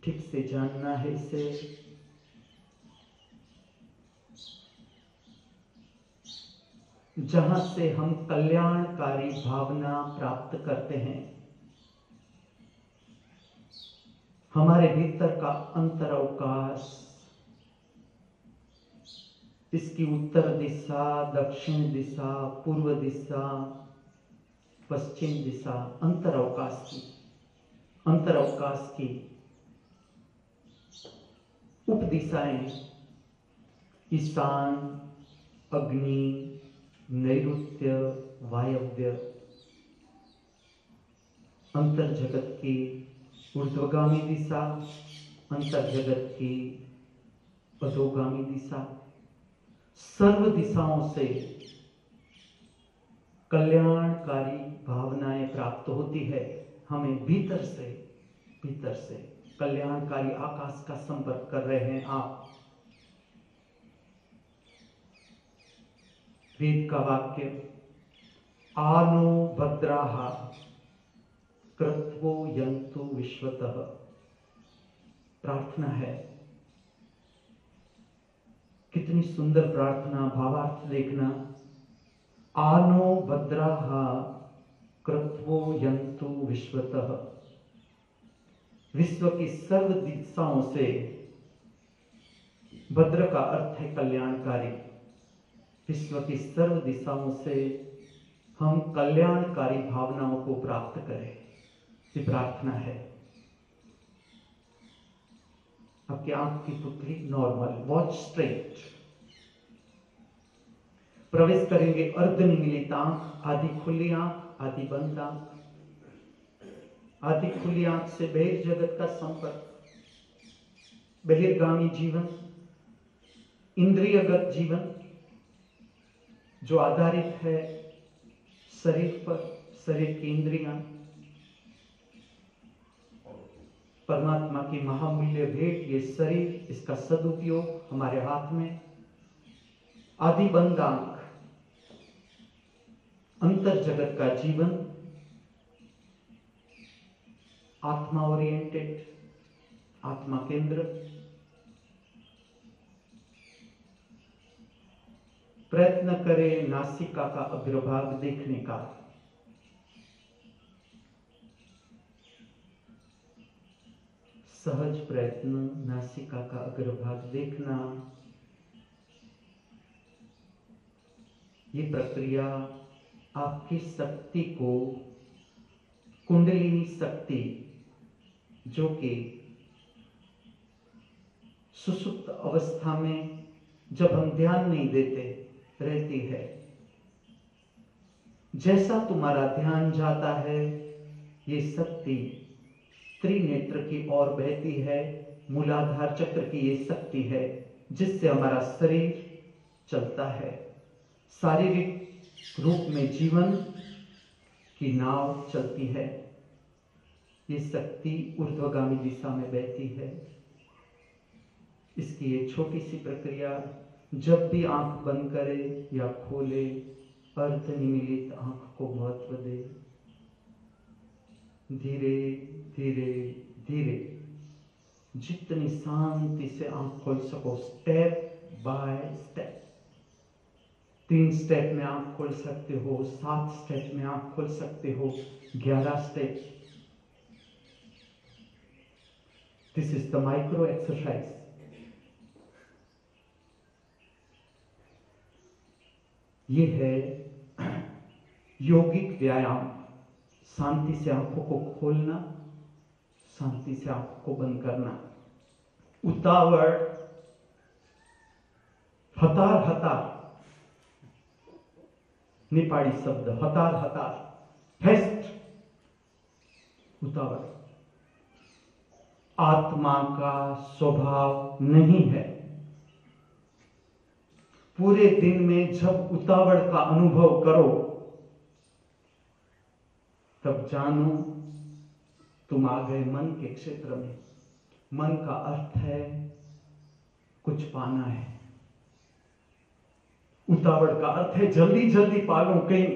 ठीक से जानना है इसे। जहां से हम कल्याणकारी भावना प्राप्त करते हैं, हमारे भीतर का अंतरावकाश, इसकी उत्तर दिशा, दक्षिण दिशा, पूर्व दिशा, पश्चिम दिशा, अंतरावकाश की उपदिशाएं, ईशान, अग्नि, नैऋत्य, वायव्य, अंतर जगत की ऊर्ध्वगामी दिशा, अंतर जगत की अधोगामी दिशा, सर्व दिशाओं से कल्याणकारी भावनाएं प्राप्त होती है। हमें भीतर से कल्याणकारी आकाश का संपर्क कर रहे हैं। आप वेद का वाक्य आनो भद्राः क्रत्वो यन्तु विश्वतः, प्रार्थना है। कितनी सुंदर प्रार्थना, भावार्थ देखना। आनो भद्राः क्रत्वो यन्तु विश्वतः, विश्व की सर्व दिशाओं से, भद्र का अर्थ है कल्याणकारी, विश्व की सर्व दिशाओं से हम कल्याणकारी भावनाओं को प्राप्त करें, ये प्रार्थना है। आपकी आंख की पुतली नॉर्मल, वॉच स्ट्रेट। प्रवेश करेंगे अर्धनिमीलित आंख, आधी खुली आंख, आधी बंद आंख। आधी खुली आंख से बहिर् जगत का संपर्क, बहिर्गामी जीवन, इंद्रियगत जीवन जो आधारित है शरीर पर, शरीर की इंद्रियां, परमात्मा की महामूल्य भेंट ये शरीर, इसका सदुपयोग हमारे हाथ में। आधी बंद आंख अंतर जगत का जीवन, आत्मा ओरिएंटेड, आत्मा केंद्र। प्रयत्न करें नासिका का अग्रभाग देखने का। सहज प्रयत्न, नासिका का अग्रभाग देखना। ये प्रक्रिया आपकी शक्ति को, कुंडलिनी शक्ति जो कि सुसुप्त अवस्था में जब हम ध्यान नहीं देते रहती है, जैसा तुम्हारा ध्यान जाता है ये शक्ति त्रिनेत्र की ओर बहती है। मूलाधार चक्र की ये शक्ति है जिससे हमारा शरीर चलता है, शारीरिक रूप में जीवन, की नाव चलती है। ये शक्ति ऊर्ध्वगामी दिशा में बहती है। इसकी ये छोटी सी प्रक्रिया, जब भी आंख बंद करे या खोले अर्ध निमिलित आंख को महत्व दे। धीरे धीरे धीरे जितनी शांति से आंख खोल सको, स्टेप बाय स्टेप। 3 स्टेप में आंख खोल सकते हो, 7 स्टेप में आंख खोल सकते हो, 11 step. This is the micro exercise. ये है योगिक व्यायाम। शांति से आंखों को खोलना, शांति से आंखों को बंद करना। उतावड़, हतार हतार, नेपाली शब्द हतार हतार, फेस्ट, उतावड़ आत्मा का स्वभाव नहीं है। पूरे दिन में जब उतावड़ का अनुभव करो, तब जानो तुम आ गए मन के क्षेत्र में। मन का अर्थ है कुछ पाना है। उतावड़ का अर्थ है जल्दी जल्दी पालूं, कहीं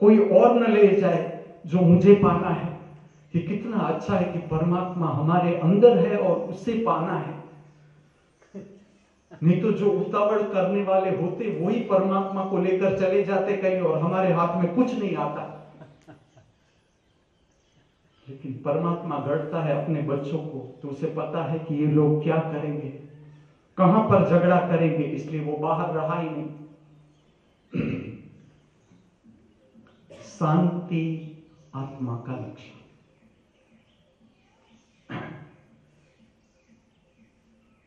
कोई और न ले जाए जो मुझे पाना है। कि कितना अच्छा है कि परमात्मा हमारे अंदर है और उसे पाना है। नहीं तो जो उतावड़ करने वाले होते वही परमात्मा को लेकर चले जाते कहीं और, हमारे हाथ में कुछ नहीं आता। लेकिन परमात्मा गढ़ता है अपने बच्चों को, तो उसे पता है कि ये लोग क्या करेंगे, कहां पर झगड़ा करेंगे, इसलिए वो बाहर रहा ही नहीं। शांति आत्मा का लक्षण।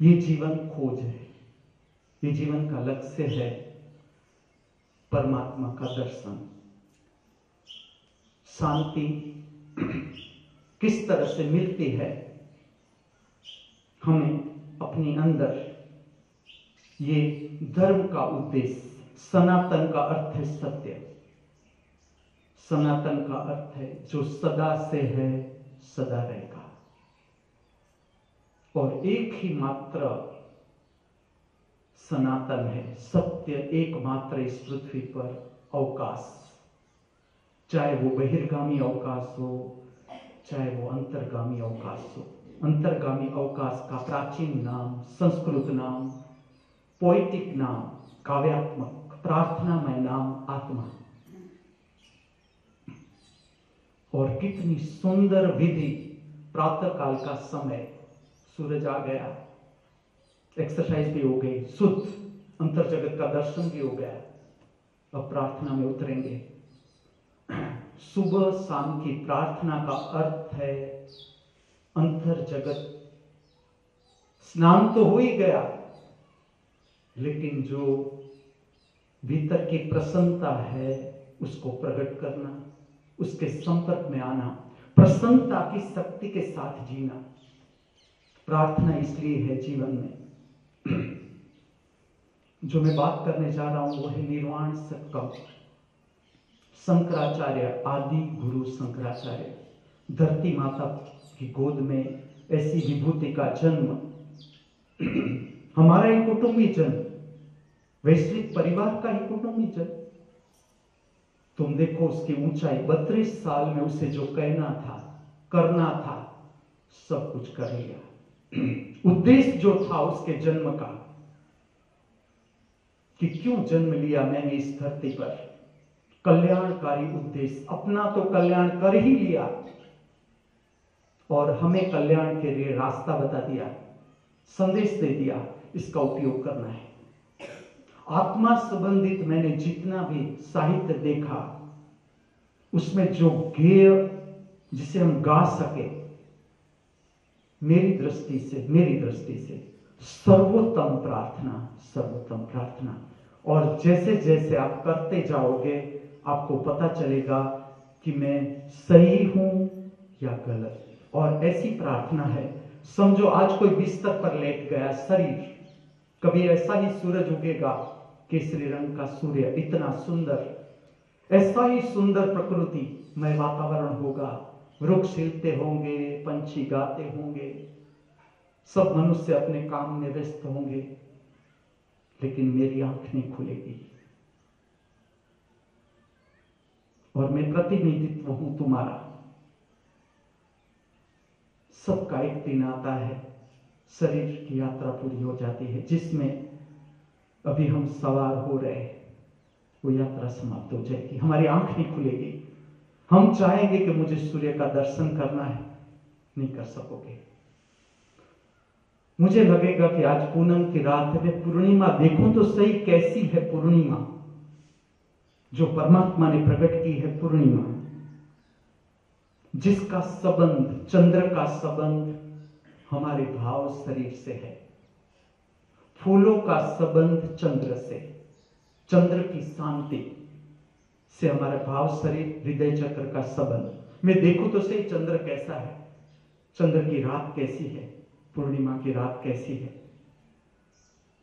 ये जीवन खोज है, ये जीवन का लक्ष्य है परमात्मा का दर्शन। शांति किस तरह से मिलती है हमें अपने अंदर? ये धर्म का उद्देश्य, सनातन का अर्थ है सत्य। सनातन का अर्थ है जो सदा से है, सदा रहेगा। और एक ही मात्र सनातन है, सत्य एकमात्र इस पृथ्वी पर अवकाश, चाहे वो बहिर्गामी अवकाश हो, चाहे वो अंतर्गामी अवकाश हो। अंतर्गामी अवकाश का प्राचीन नाम, संस्कृत नाम, पोइटिक नाम, काव्यात्मक प्रार्थनामय नाम आत्मा। और कितनी सुंदर विधि! प्रातः काल का समय, सूरज आ गया, एक्सरसाइज भी हो गई, शुद्ध अंतर जगत का दर्शन भी हो गया, अब प्रार्थना में उतरेंगे। सुबह शाम की प्रार्थना का अर्थ है अंतर जगत। स्नान तो हो ही गया, लेकिन जो भीतर की प्रसन्नता है उसको प्रकट करना, उसके संपर्क में आना, प्रसन्नता की शक्ति के साथ जीना। प्रार्थना इसलिए है जीवन में। जो मैं बात करने जा रहा हूं वो है निर्वाण शटकम। शंकराचार्य, आदि गुरु शंकराचार्य, धरती माता की गोद में ऐसी विभूति का जन्म, हमारा ही कुटुंबी जन्म, वैश्विक परिवार का ही कुटुंबी जन्म। तुम देखो उसकी ऊंचाई, 32 साल में उसे जो कहना था, करना था, सब कुछ कर लिया। उद्देश्य जो था उसके जन्म का, कि क्यों जन्म लिया मैंने इस धरती पर, कल्याणकारी उद्देश्य। अपना तो कल्याण कर ही लिया और हमें कल्याण के लिए रास्ता बता दिया, संदेश दे दिया, इसका उपयोग करना है। आत्मा संबंधित मैंने जितना भी साहित्य देखा, उसमें जो गेय जिसे हम गा सके, मेरी दृष्टि से सर्वोत्तम प्रार्थना, सर्वोत्तम प्रार्थना। और जैसे जैसे आप करते जाओगे आपको पता चलेगा कि मैं सही हूं या गलत। और ऐसी प्रार्थना है, समझो आज कोई बिस्तर पर लेट गया शरीर, कभी ऐसा ही सूरज उगेगा, केसरी रंग का सूर्य, इतना सुंदर। ऐसा ही सुंदर प्रकृति में वातावरण होगा, वृक्ष हिलते होंगे, पंछी गाते होंगे, सब मनुष्य अपने काम में व्यस्त होंगे, लेकिन मेरी आंख नहीं खुलेगी और मैं प्रतिनिधित्व हूं तुम्हारा। सबका एक दिन आता है, शरीर की यात्रा पूरी हो जाती है, जिसमें अभी हम सवार हो रहे हैं वो यात्रा समाप्त हो जाएगी, हमारी आंख नहीं खुलेगी। हम चाहेंगे कि मुझे सूर्य का दर्शन करना है, नहीं कर सकोगे। मुझे लगेगा कि आज पूनम की रात है, मैं पूर्णिमा देखूं तो सही कैसी है पूर्णिमा, जो परमात्मा ने प्रकट की है पूर्णिमा, जिसका संबंध, चंद्र का संबंध हमारे भाव शरीर से है, फूलों का संबंध चंद्र से, चंद्र की शांति से हमारा भाव शरीर हृदय चक्र का संबंध। मैं देखूं तो सही चंद्र कैसा है, चंद्र की रात कैसी है, पूर्णिमा की रात कैसी है,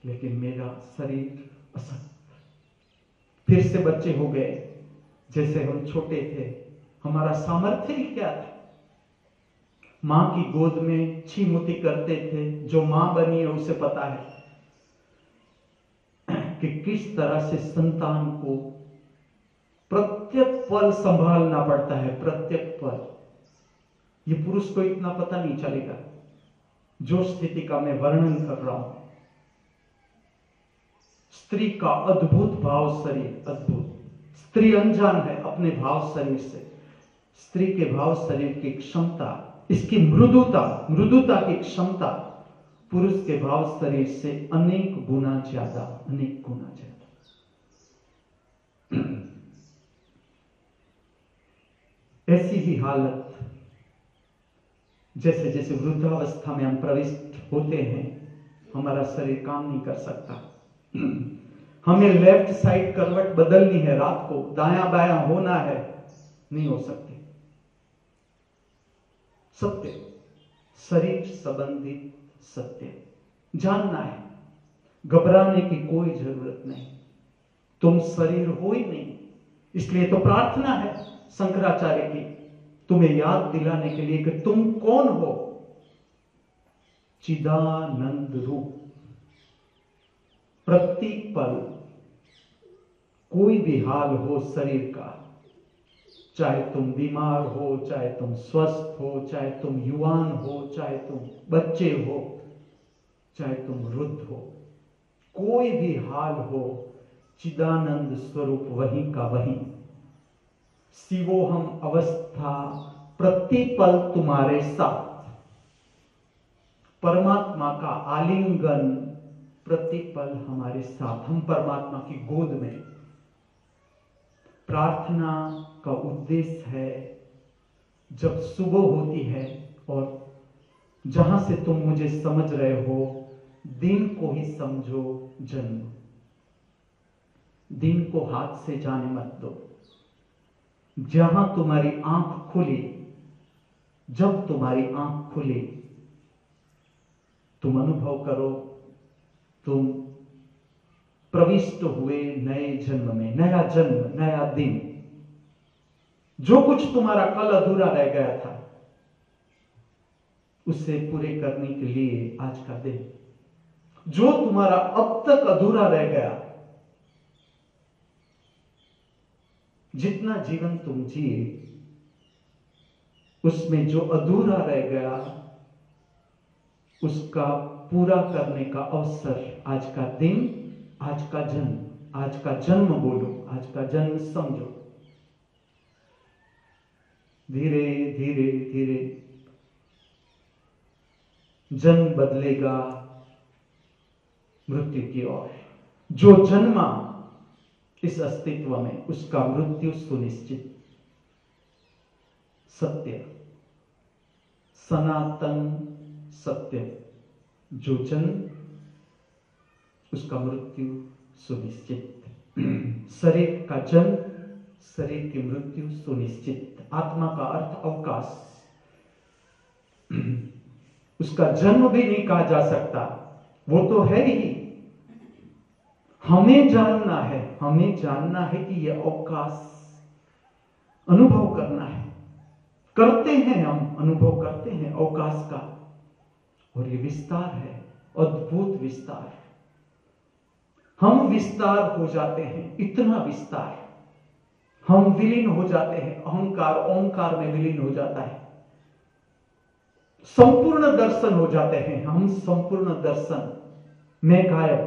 लेकिन मेरा शरीर असत। फिर से बच्चे हो गए जैसे हम छोटे थे, हमारा सामर्थ्य ही क्या था। मां की गोद में छीमुती करते थे, जो मां बनी है उसे पता है कि किस तरह से संतान को प्रत्येक पल संभालना पड़ता है, प्रत्येक पल। ये पुरुष को इतना पता नहीं चलेगा, जो स्थिति का मैं वर्णन कर रहा हूं। स्त्री का अद्भुत भाव शरीर, अद्भुत। स्त्री अनजान है अपने भाव शरीर से, स्त्री के भाव शरीर की क्षमता, इसकी मृदुता, मृदुता की क्षमता पुरुष के भाव शरीर से अनेक गुना ज्यादा, अनेक गुना ज्यादा। ऐसी ही हालत जैसे जैसे वृद्धावस्था में हम प्रविष्ट होते हैं, हमारा शरीर काम नहीं कर सकता। हमें लेफ्ट साइड करवट बदलनी है, रात को दायां बायां होना है, नहीं हो सकते। सत्य, शरीर संबंधित सत्य जानना है, घबराने की कोई जरूरत नहीं, तुम शरीर हो ही नहीं। इसलिए तो प्रार्थना है शंकराचार्य की, तुम्हें याद दिलाने के लिए कि तुम कौन हो, चिदानंद रूप। प्रत्येक पल कोई भी हाल हो शरीर का, चाहे तुम बीमार हो, चाहे तुम स्वस्थ हो, चाहे तुम युवान हो, चाहे तुम बच्चे हो, चाहे तुम वृद्ध हो, कोई भी हाल हो, चिदानंद स्वरूप वही का वही। शिवोहम अवस्था प्रत्येक पल तुम्हारे साथ, परमात्मा का आलिंगन प्रत्येक पल हमारे साथ, हम परमात्मा की गोद में। प्रार्थना का उद्देश्य है, जब सुबह होती है और जहां से तुम मुझे समझ रहे हो, दिन को ही समझो जन्म, दिन को हाथ से जाने मत दो। जहां तुम्हारी आंख खुली, जब तुम्हारी आंख खुली, तुम अनुभव करो तुम प्रविष्ट हुए नए जन्म में, नया जन्म, नया दिन। जो कुछ तुम्हारा कल अधूरा रह गया था, उसे पूरे करने के लिए आज का दिन। जो तुम्हारा अब तक अधूरा रह गया, जितना जीवन तुम जिए, उसमें जो अधूरा रह गया उसका पूरा करने का अवसर आज का दिन, आज का जन्म, आज का जन्म बोलो, आज का जन्म समझो। धीरे धीरे धीरे जन्म बदलेगा मृत्यु की ओर। जो जन्मा इस अस्तित्व में, उसका मृत्यु सुनिश्चित। सत्य, सनातन सत्य। जो जन्म उसका मृत्यु सुनिश्चित। शरीर का जन्म, शरीर की मृत्यु सुनिश्चित। आत्मा का अर्थ अवकाश, उसका जन्म भी नहीं कहा जा सकता, वो तो है ही। हमें जानना है, हमें जानना है कि यह अवकाश अनुभव करना है, करते हैं, हम अनुभव करते हैं अवकाश का। और ये विस्तार है, अद्भुत विस्तार है। हम विस्तार हो जाते हैं, इतना विस्तार, हम विलीन हो जाते हैं, अहंकार ओंकार में विलीन हो जाता है, संपूर्ण दर्शन हो जाते हैं हम, संपूर्ण दर्शन में गायब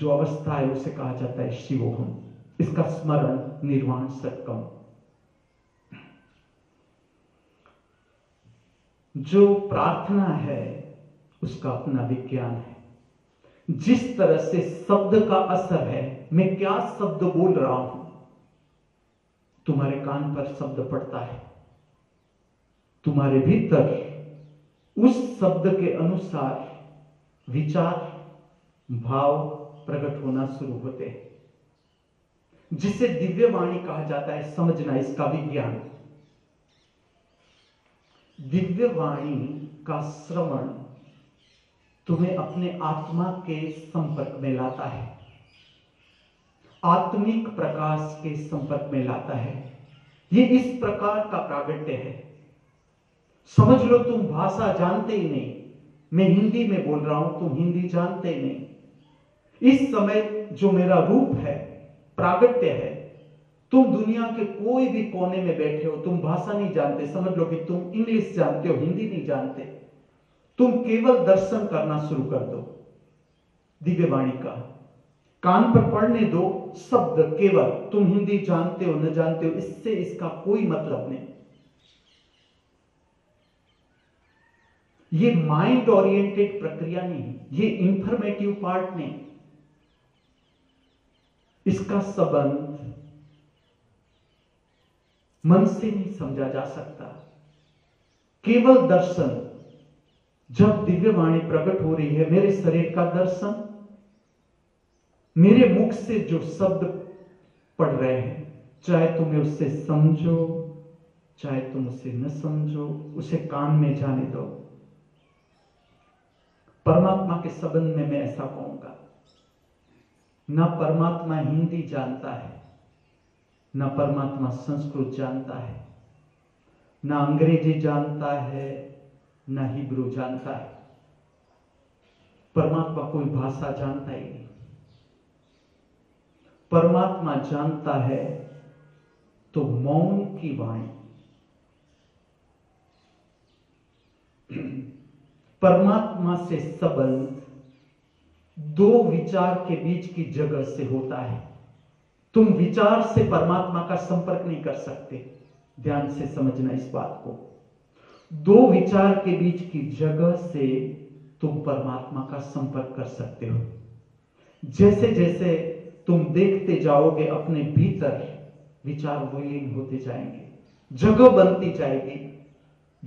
जो अवस्था है उसे कहा जाता है शिवोहम। इसका स्मरण निर्वाण षटकम। जो प्रार्थना है उसका अपना विज्ञान है। जिस तरह से शब्द का असर है, मैं क्या शब्द बोल रहा हूं, तुम्हारे कान पर शब्द पड़ता है, तुम्हारे भीतर उस शब्द के अनुसार विचार भाव प्रकट होना शुरू होते हैं, जिसे दिव्य वाणी कहा जाता है। समझना इसका विज्ञान। दिव्य वाणी का श्रवण तुम्हें अपने आत्मा के संपर्क में लाता है, आत्मिक प्रकाश के संपर्क में लाता है। ये इस प्रकार का प्रागट्य है। समझ लो तुम भाषा जानते ही नहीं, मैं हिंदी में बोल रहा हूं, तुम हिंदी जानते ही नहीं। इस समय जो मेरा रूप है, प्रागट्य है, तुम दुनिया के कोई भी कोने में बैठे हो, तुम भाषा नहीं जानते, समझ लो कि तुम इंग्लिश जानते हो, हिंदी नहीं जानते, तुम केवल दर्शन करना शुरू कर दो दिव्य वाणी का। कान पर पड़ने दो शब्द केवल, तुम हिंदी जानते हो न जानते हो इससे इसका कोई मतलब नहीं। ये माइंड ओरिएंटेड प्रक्रिया नहीं, ये इंफॉर्मेटिव पार्ट नहीं। इसका संबंध मन से नहीं समझा जा सकता, केवल दर्शन। जब दिव्य वाणी प्रकट हो रही है, मेरे शरीर का दर्शन, मेरे मुख से जो शब्द पड़ रहे हैं, चाहे तुम्हें उससे समझो चाहे तुम उसे न समझो, उसे कान में जाने दो। परमात्मा के संबंध में मैं ऐसा कहूंगा, ना परमात्मा हिंदी जानता है, ना परमात्मा संस्कृत जानता है, ना अंग्रेजी जानता है, ना हिब्रू जानता है। परमात्मा कोई भाषा जानता ही नहीं। परमात्मा जानता है तो मौन की वाणी। परमात्मा से संबंध दो विचार के बीच की जगह से होता है। तुम विचार से परमात्मा का संपर्क नहीं कर सकते। ध्यान से समझना इस बात को, दो विचार के बीच की जगह से तुम परमात्मा का संपर्क कर सकते हो। जैसे जैसे तुम देखते जाओगे अपने भीतर, विचार विलीन होते जाएंगे, जगह बनती जाएगी।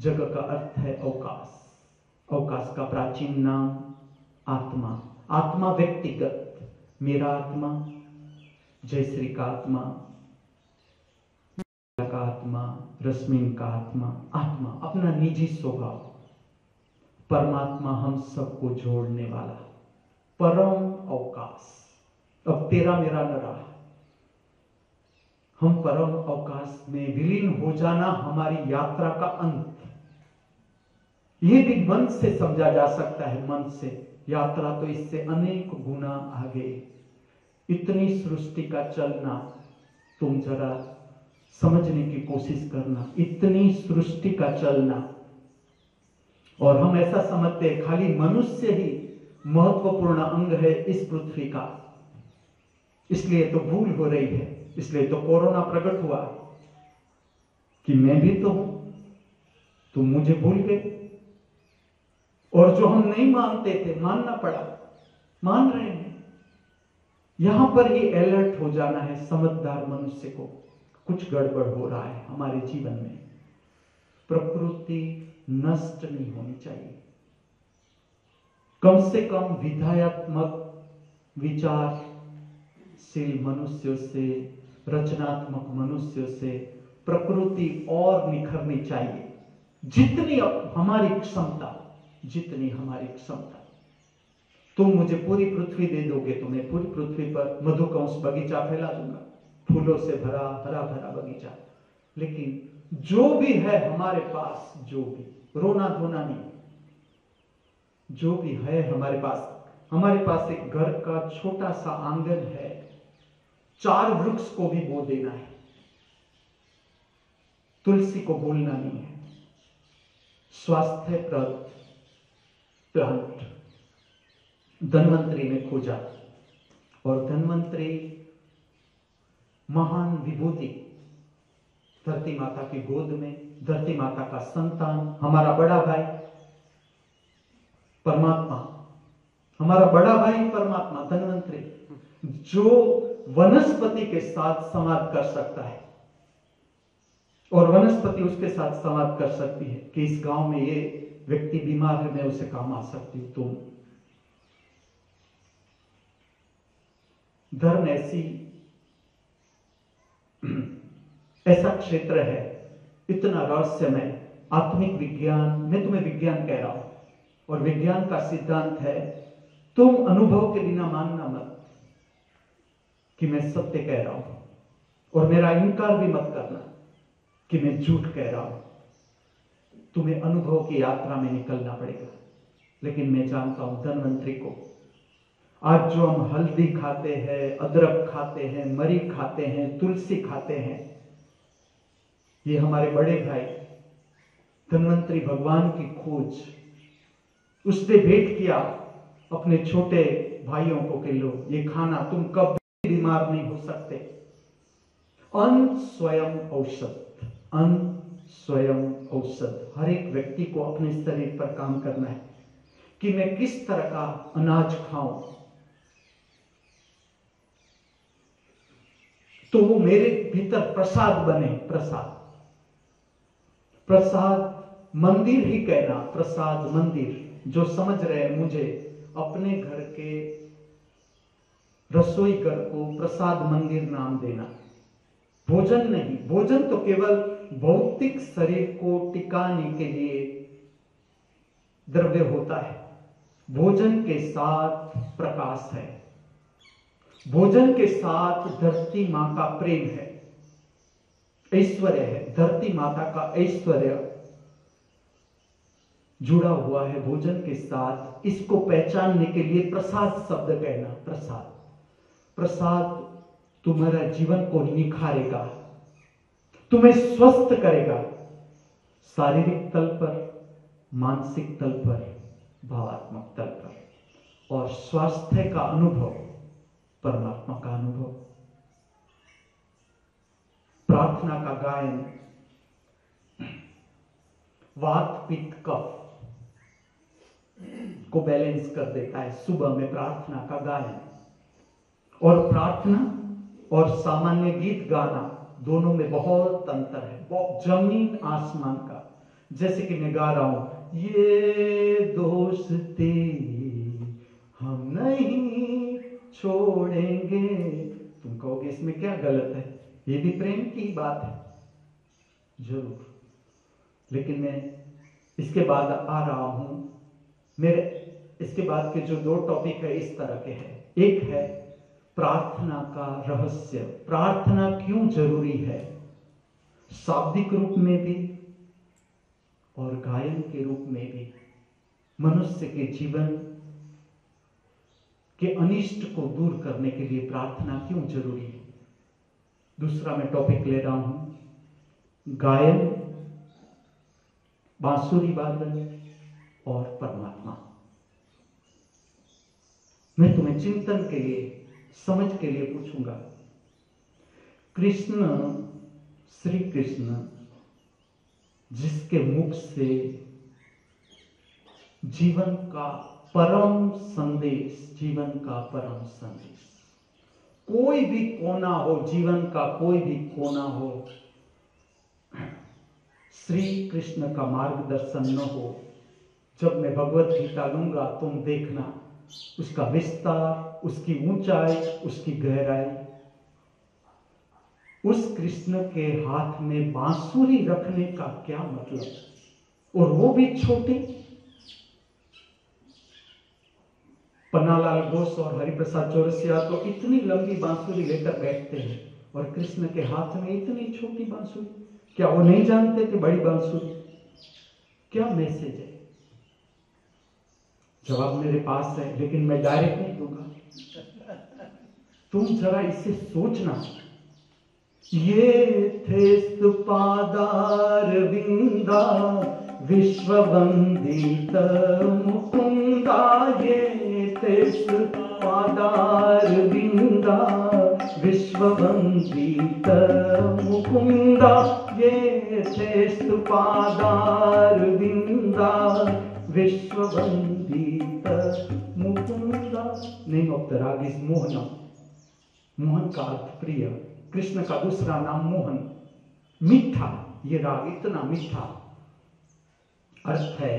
जगह का अर्थ है अवकाश, अवकाश का प्राचीन नाम आत्मा। आत्मा व्यक्तिगत, मेरा आत्मा, जयश्री का आत्मा, का आत्मा, रश्मि का आत्मा, आत्मा अपना निजी स्वभाव। परमात्मा हम सबको जोड़ने वाला परम अवकाश। अब तेरा मेरा न रहा, हम परम अवकाश में विलीन हो जाना हमारी यात्रा का अंत। यह भी मन से समझा जा सकता है, मन से यात्रा तो इससे अनेक गुना आगे। इतनी सृष्टि का चलना तुम जरा समझने की कोशिश करना, इतनी सृष्टि का चलना। और हम ऐसा समझते हैं खाली मनुष्य ही महत्वपूर्ण अंग है इस पृथ्वी का, इसलिए तो भूल हो रही है, इसलिए तो कोरोना प्रकट हुआ कि मैं भी तो हूं, तुम मुझे भूल गए। और जो हम नहीं मानते थे, मानना पड़ा, मान रहे हैं। यहां पर ये अलर्ट हो जाना है समझदार मनुष्य को, कुछ गड़बड़ हो रहा है हमारे जीवन में। प्रकृति नष्ट नहीं होनी चाहिए, कम से कम विधायात्मक विचारशील मनुष्यों से, रचनात्मक मनुष्यों से प्रकृति और निखरनी चाहिए, जितनी हमारी क्षमता, जितनी हमारी क्षमता। तुम मुझे पूरी पृथ्वी दे दोगे तो मैं पूरी पृथ्वी पर मधुकंस बगीचा फैला दूंगा, फूलों से भरा हरा भरा बगीचा। लेकिन जो भी है हमारे पास, जो भी रोना धोना नहीं, जो भी है हमारे पास, हमारे पास एक घर का छोटा सा आंगन है, 4 वृक्ष को भी बो देना है, तुलसी को बोलना नहीं है। स्वास्थ्यप्रद प्लांट धन्वंतरी ने खोजा और धन्वंतरी महान विभूति, धरती माता की गोद में, धरती माता का संतान, हमारा बड़ा भाई परमात्मा, हमारा बड़ा भाई परमात्मा धन्वंतरी, जो वनस्पति के साथ संवाद कर सकता है और वनस्पति उसके साथ संवाद कर सकती है कि इस गांव में ये व्यक्ति बीमार है, मैं उसे काम आ सकती हूं। तो धर्म ऐसा क्षेत्र है इतना रहस्यमय, आत्मिक विज्ञान, मैं तुम्हें विज्ञान कह रहा हूं, और विज्ञान का सिद्धांत है तुम अनुभव के बिना मानना मत कि मैं सत्य कह रहा हूं, और मेरा इनकार भी मत करना कि मैं झूठ कह रहा हूं। तुम्हें अनुभव की यात्रा में निकलना पड़ेगा। लेकिन मैं जानता हूं धन्वंतरी को। आज जो हम हल्दी खाते हैं, अदरक खाते हैं, मरी खाते हैं, तुलसी खाते हैं, ये हमारे बड़े भाई धन्वंतरी भगवान की खोज, उसने भेंट किया अपने छोटे भाइयों को कि लो ये खाना, तुम कभी बीमार नहीं हो सकते। अन्न स्वयं औषध, अन्न स्वयं औषध। हर एक व्यक्ति को अपने शरीर पर काम करना है कि मैं किस तरह का अनाज खाऊं तो वो मेरे भीतर प्रसाद बने। प्रसाद, प्रसाद मंदिर ही कहना, प्रसाद मंदिर। जो समझ रहे हैं मुझे, अपने घर के रसोई घर को प्रसाद मंदिर नाम देना। भोजन नहीं, भोजन तो केवल भौतिक शरीर को टिकाने के लिए द्रव्य होता है। भोजन के साथ प्रकाश है, भोजन के साथ धरती माँ का प्रेम है, ऐश्वर्य है, धरती माता का ऐश्वर्य जुड़ा हुआ है भोजन के साथ। इसको पहचानने के लिए प्रसाद शब्द कहना। प्रसाद, प्रसाद तुम्हारा जीवन को निखारेगा, तुम्हें स्वस्थ करेगा, शारीरिक तल पर, मानसिक तल पर, भावात्मक तल पर। और स्वास्थ्य का अनुभव परमात्मा का अनुभव, प्रार्थना का गायन, वात पित्त कफ को बैलेंस कर देता है। सुबह में प्रार्थना का गायन और प्रार्थना और सामान्य गीत गाना, दोनों में बहुत अंतर है, बहुत जमीन आसमान का। जैसे कि मैं गा रहा हूं, ये दोस्ती हम नहीं छोड़ेंगे। तुम कहोगे इसमें क्या गलत है, ये भी प्रेम की बात है जरूर। लेकिन मैं इसके बाद आ रहा हूं, मेरे इसके बाद के जो 2 टॉपिक है इस तरह के हैं। एक है प्रार्थना का रहस्य, प्रार्थना क्यों जरूरी है, शाब्दिक रूप में भी और गायन के रूप में भी। मनुष्य के जीवन के अनिष्ट को दूर करने के लिए प्रार्थना क्यों जरूरी है। दूसरा मैं टॉपिक ले रहा हूं गायन, बांसुरी वादन और परमात्मा। मैं तुम्हें चिंतन के लिए, समझ के लिए पूछूंगा। कृष्ण, श्री कृष्ण, जिसके मुख से जीवन का परम संदेश, जीवन का परम संदेश, कोई भी कोना हो, जीवन का कोई भी कोना हो, श्री कृष्ण का मार्गदर्शन न हो, जब मैं भगवत गीता लूंगा तुम देखना उसका विस्तार, उसकी ऊंचाई, उसकी गहराई। उस कृष्ण के हाथ में बांसुरी रखने का क्या मतलब, और वो भी छोटे। पन्नालाल घोष और हरिप्रसाद चौरसिया तो इतनी लंबी बांसुरी लेकर बैठते हैं और कृष्ण के हाथ में इतनी छोटी बांसुरी, क्या वो नहीं जानते कि बड़ी बांसुरी क्या मैसेज है? जवाब मेरे पास है, लेकिन मैं डायरेक्ट नहीं दूंगा। तुम जरा इससे सोचना। ये थे स्तुपादार विंदा विश्ववंदित मुकुंदा, ये थे स्तुपादार विंदा विश्ववंदित मुकुंदा, ये थे स्तुपादार विंदा विश्ववंदित मुकुंदा। Name of the raga is Mohana. मोहन का अर्थ प्रिय, कृष्ण का दूसरा नाम मोहन, मीठा। ये राग इतना मीठा, अर्थ है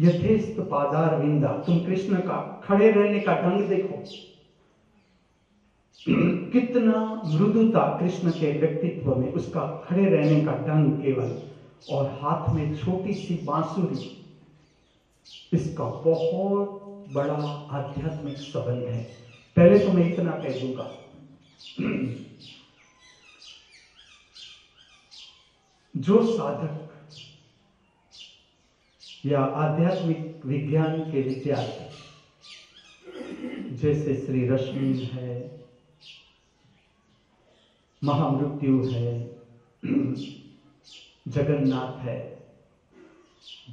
यथेष्ट पादार विंदा। तुम कृष्ण का खड़े रहने का ढंग देखो, कितना मृदुता कृष्ण के व्यक्तित्व में, उसका खड़े रहने का ढंग केवल, और हाथ में छोटी सी बांसुरी, इसका बहुत बड़ा आध्यात्मिक संबंध है। पहले तो मैं इतना कह दूंगा, जो साधक या आध्यात्मिक विज्ञान के विद्यार्थी जैसे श्री रश्मि है, महामृत्यु है, जगन्नाथ है,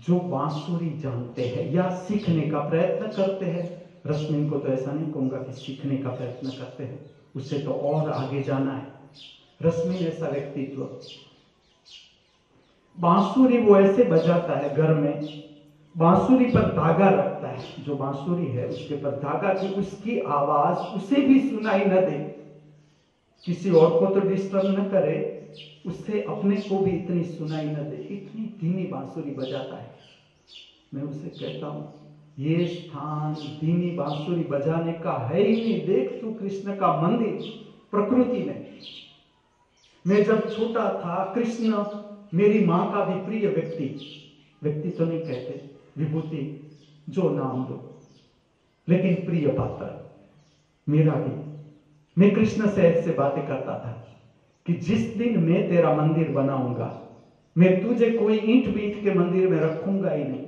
जो बांसुरी जानते हैं या सीखने का प्रयत्न करते हैं, रश्मि को तो ऐसा नहीं कहूंगा कि सीखने का प्रयत्न करते हैं, उससे तो और आगे जाना है। रश्मि ऐसा व्यक्तित्व, बांसुरी वो ऐसे बजाता है घर में, बांसुरी पर धागा रखता है, जो बांसुरी है उसके पर धागा, कि उसकी आवाज उसे भी सुनाई न दे, किसी और को तो डिस्टर्ब न करे, उससे अपने को भी इतनी सुनाई न दे, इतनी धीमी बांसुरी बजाता है। मैं उसे कहता हूं, ये स्थान धीमी बांसुरी बजाने का है ही नहीं, देख तू कृष्ण का मंदिर प्रकृति में। मैं जब छोटा था, कृष्ण मेरी माँ का भी प्रिय व्यक्ति तो नहीं कहते, विभूति जो नाम दो, लेकिन प्रिय पात्र मेरा भी। मैं कृष्ण से ऐसे बातें करता था कि जिस दिन मैं तेरा मंदिर बनाऊंगा, मैं तुझे कोई ईंट बीट के मंदिर में रखूंगा ही नहीं।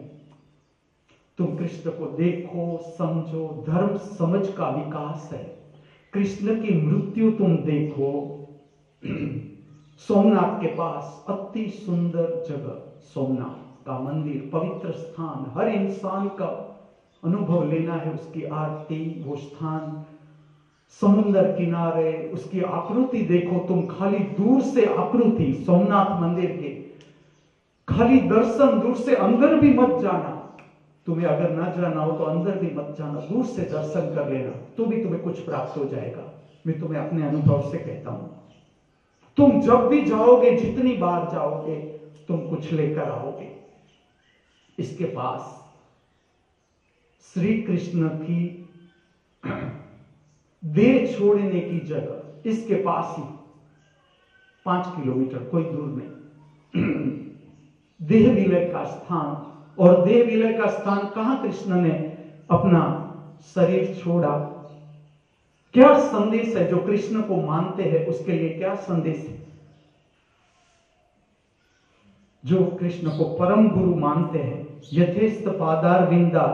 तुम कृष्ण को देखो, समझो, धर्म समझ का विकास है। कृष्ण की मृत्यु तुम देखो, सोमनाथ के पास अति सुंदर जगह, सोमनाथ का मंदिर पवित्र स्थान, हर इंसान का अनुभव लेना है। उसकी आरती, वो स्थान, समुद्र किनारे उसकी आकृति देखो तुम, खाली दूर से आकृति सोमनाथ मंदिर के, खाली दर्शन, दूर से अंदर भी मत जाना। तुम्हें अगर ना जाना हो तो अंदर भी मत जाना, दूर से दर्शन कर लेना, तो भी तुम्हें कुछ प्राप्त हो जाएगा। मैं तुम्हें अपने अनुभव से कहता हूं, तुम जब भी जाओगे, जितनी बार जाओगे, तुम कुछ लेकर आओगे। इसके पास श्री कृष्ण की देह छोड़ने की जगह, इसके पास ही 5 किलोमीटर कोई दूर नहीं, देह विलय का स्थान। और देह विलय का स्थान कहां कृष्ण ने अपना शरीर छोड़ा। क्या संदेश है जो कृष्ण को मानते हैं उसके लिए? क्या संदेश है जो कृष्ण को परम गुरु मानते हैं? यथेष्ट पादार विंदा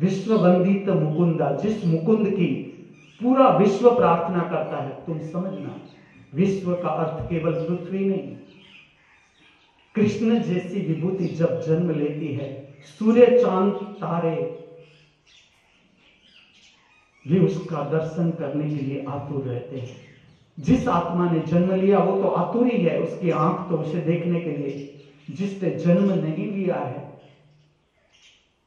विश्ववंदित मुकुंदा, जिस मुकुंद की पूरा विश्व प्रार्थना करता है। तुम समझना, विश्व का अर्थ केवल पृथ्वी नहीं। कृष्ण जैसी विभूति जब जन्म लेती है, सूर्य, चांद, तारे भी उसका दर्शन करने के लिए आतुर रहते हैं। जिस आत्मा ने जन्म लिया वो तो आतुर ही है, उसकी आंख तो उसे देखने के लिए। जिसने जन्म नहीं लिया है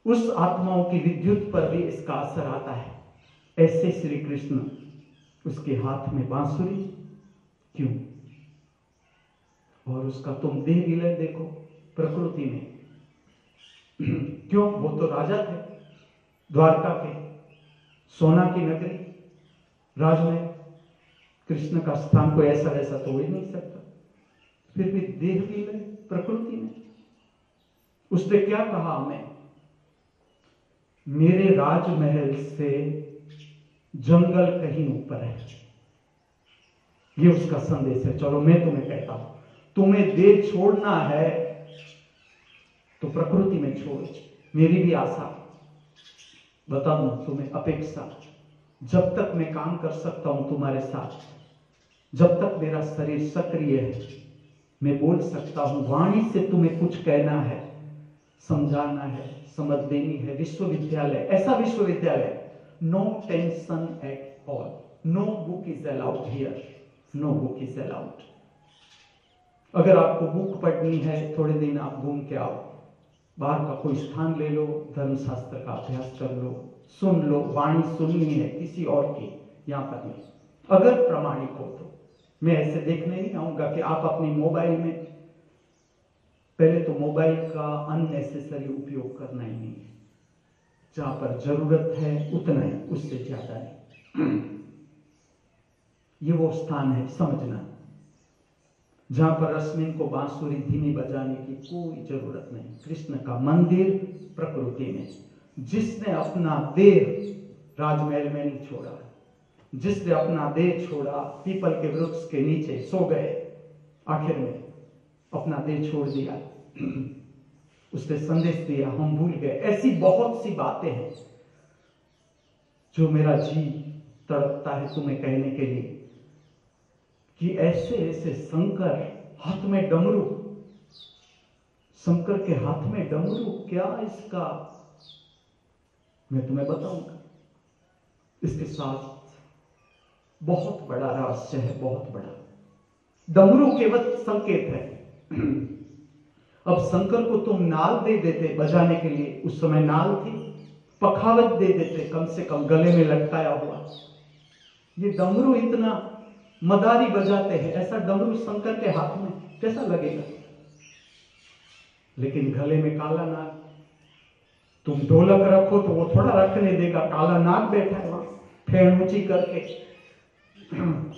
उस आत्माओं की विद्युत पर भी इसका असर आता है। ऐसे श्री कृष्ण, उसके हाथ में बांसुरी क्यों? और उसका तुम देह विलय देखो प्रकृति में, क्यों? वो तो राजा थे द्वारका के, सोना की नगरी, राज में। कृष्ण का स्थान कोई ऐसा वैसा तो हो ही नहीं सकता, फिर भी देह विलय प्रकृति में। उसने क्या कहा? मैं मेरे राजमहल से जंगल कहीं ऊपर है, ये उसका संदेश है। चलो मैं तुम्हें कहता हूं, तुम्हें देह छोड़ना है तो प्रकृति में छोड़। मेरी भी आशा बता दूं तुम्हें, अपेक्षा, जब तक मैं काम कर सकता हूं तुम्हारे साथ, जब तक मेरा शरीर सक्रिय है मैं बोल सकता हूं, वाणी से तुम्हें कुछ कहना है, समझाना है, समझ देनी है। विश्वविद्यालय, ऐसा विश्वविद्यालय, no tension at all, no book is allowed here, no book is allowed. अगर आपको बुक पढ़नी है, थोड़े दिन आप घूम के आओ, बाहर का कोई स्थान ले लो, धर्मशास्त्र का अभ्यास कर लो, सुन लो, वाणी सुननी है किसी और की, यहाँ पर नहीं। अगर प्रामाणिक हो तो मैं ऐसे देखने नहीं आऊंगा कि आप अपने मोबाइल में, पहले तो मोबाइल का अननेसेसरी उपयोग करना ही नहीं है, जहां पर जरूरत है उतना ही, उससे ज्यादा नहीं। ये वो स्थान है समझना जहां पर रश्मि को बांसुरी धीमी बजाने की कोई जरूरत नहीं। कृष्ण का मंदिर प्रकृति में, जिसने अपना देह राजमहल में नहीं छोड़ा, जिसने अपना देह छोड़ा, पीपल के वृक्ष के नीचे सो गए, आखिर में अपना देह छोड़ दिया, उसने संदेश दिया, हम भूल गए। ऐसी बहुत सी बातें हैं जो मेरा जी तड़पता है तुम्हें कहने के लिए, कि ऐसे ऐसे शंकर हाथ में डमरू, शंकर के हाथ में डमरू, क्या इसका मैं तुम्हें बताऊंगा। इसके साथ बहुत बड़ा रहस्य है, बहुत बड़ा। डमरू केवल संकेत है। अब शंकर को तुम नाल दे देते बजाने के लिए, उस समय नाल थी, पखावत दे देते कम से कम गले में लटकाया हुआ, ये डमरू इतना मदारी बजाते हैं, ऐसा डमरू शंकर के हाथ में कैसा लगेगा। लेकिन गले में काला नाग, तुम ढोलक रखो तो वो थोड़ा रखने देगा, काला नाग बैठा है वहां फेर ऊंची करके।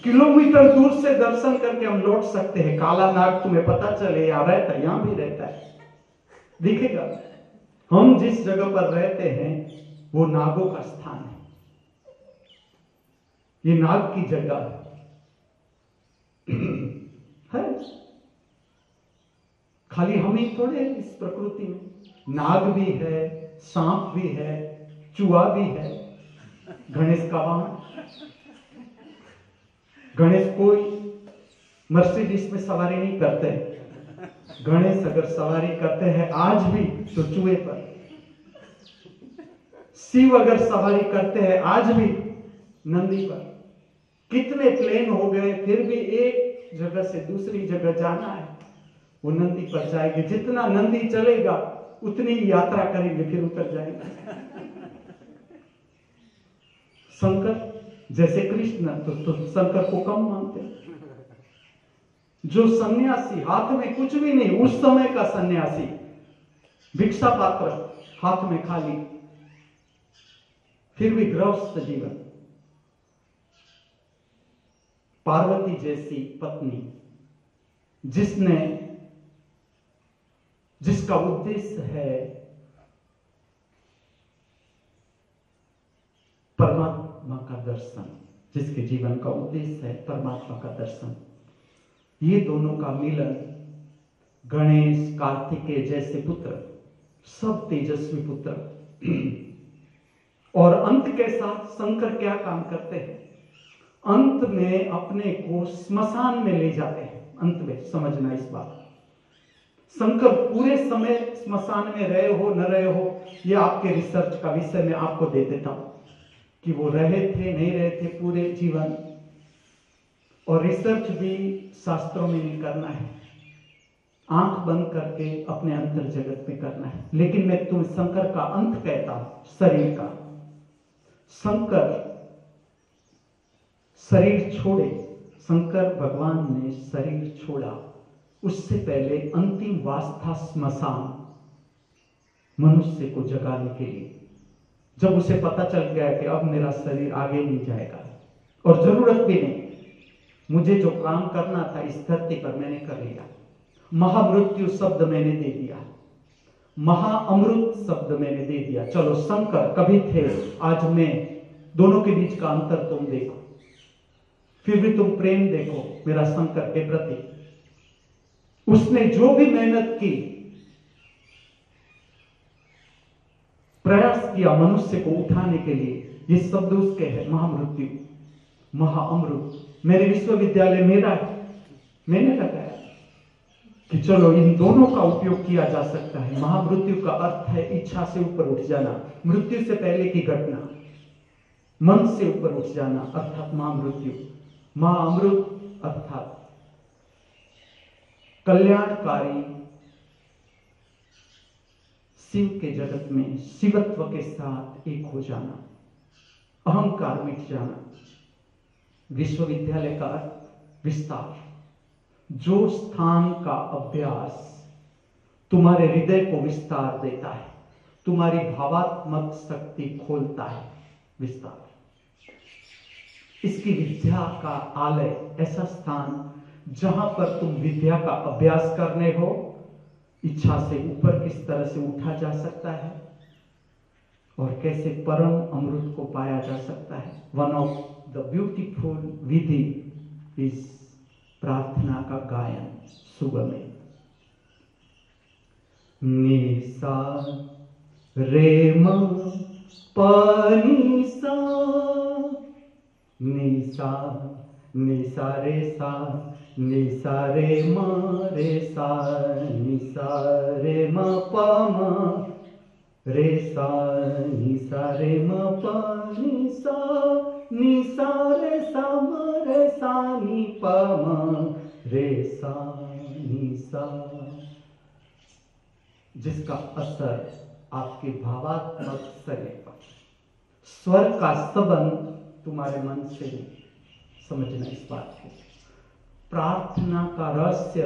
किलोमीटर दूर से दर्शन करके हम लौट सकते हैं, काला नाग तुम्हें पता चले यहाँ रहता है, यहाँ भी रहता है, दिखेगा। हम जिस जगह पर रहते हैं वो नागों का स्थान है, ये नाग की जगह है। खाली हम ही थोड़े इस प्रकृति में, नाग भी है, सांप भी है, चूहा भी है, गणेश का वाहन, गणेश कोई मर्सिडीज में सवारी नहीं करते, गणेश अगर सवारी करते हैं आज भी तो चूहे पर, शिव अगर सवारी करते हैं आज भी नंदी पर। कितने प्लेन हो गए, फिर भी एक जगह से दूसरी जगह जाना है, वो नंदी पर जाएंगे, जितना नंदी चलेगा उतनी यात्रा करेंगे, फिर उतर जाएंगे। शंकर जैसे कृष्ण तो शंकर को कम मानते। जो सन्यासी हाथ में कुछ भी नहीं, उस समय का सन्यासी भिक्षा पात्र, हाथ में खाली, फिर भी गृहस्थ जीवन, पार्वती जैसी पत्नी, जिसने, जिसका उद्देश्य है परमात्मा का दर्शन, जिसके जीवन का उद्देश्य है परमात्मा का दर्शन, ये दोनों का मिलन, गणेश कार्तिकेय जैसे पुत्र, सब तेजस्वी पुत्र, और अंत के साथ शंकर क्या काम करते हैं, अंत में अपने को स्मशान में ले जाते हैं। अंत में समझना इस बात, शंकर पूरे समय स्मशान में रहे हो न रहे हो, यह आपके रिसर्च का विषय मैं आपको दे देता हूं कि वो रहे थे नहीं रहे थे पूरे जीवन। और रिसर्च भी शास्त्रों में नहीं करना है, आंख बंद करके अपने अंतर जगत में करना है। लेकिन मैं तुम शंकर का अंत कहता हूं, शरीर का। शंकर शरीर छोड़े, शंकर भगवान ने शरीर छोड़ा, उससे पहले अंतिम वास था स्मशान, मनुष्य को जगाने के लिए। जब उसे पता चल गया कि अब मेरा शरीर आगे नहीं जाएगा और जरूरत भी नहीं, मुझे जो काम करना था इस धरती पर मैंने कर लिया, महामृत्यु शब्द मैंने दे दिया, महाअमृत शब्द मैंने दे दिया। चलो शंकर कभी थे, आज मैं, दोनों के बीच का अंतर तुम देखो। फिर भी तुम प्रेम देखो मेरा शंकर के प्रति, उसने जो भी मेहनत की, प्रयास किया मनुष्य को उठाने के लिए, ये शब्द उसके है महामृत्यु महाअमृत। मेरे विश्वविद्यालय मेरा है, मैंने लगाया कि चलो इन दोनों का उपयोग किया जा सकता है। महामृत्यु का अर्थ है इच्छा से ऊपर उठ जाना, मृत्यु से पहले की घटना, मन से ऊपर उठ जाना अर्थात महामृत्यु। महाअमृत अर्थात कल्याणकारी, शिव के जगत में शिवत्व के साथ एक हो जाना, अहंकार मिट जाना। विश्वविद्यालय का विस्तार, जो स्थान का अभ्यास तुम्हारे हृदय को विस्तार देता है, तुम्हारी भावात्मक शक्ति खोलता है, विस्तार। इसकी विद्या का आलय, ऐसा स्थान जहां पर तुम विद्या का अभ्यास करने हो, इच्छा से ऊपर किस तरह से उठा जा सकता है और कैसे परम अमृत को पाया जा सकता है। वन ऑफ The beautiful विधि इस प्रार्थना का गायन सुबह में। निसा रेम पनिसा, निसा निसा रे सा, निसा रे म रे सा, निसा रे म प म रे सा, निसा रे म प निसा, निसा रे सा म रे सा नी प म रे सा निसा। जिसका असर आपके भावात्मक शरीर पर, स्वर का संबंध तुम्हारे मन से नहीं समझना इस बात को। प्रार्थना का रहस्य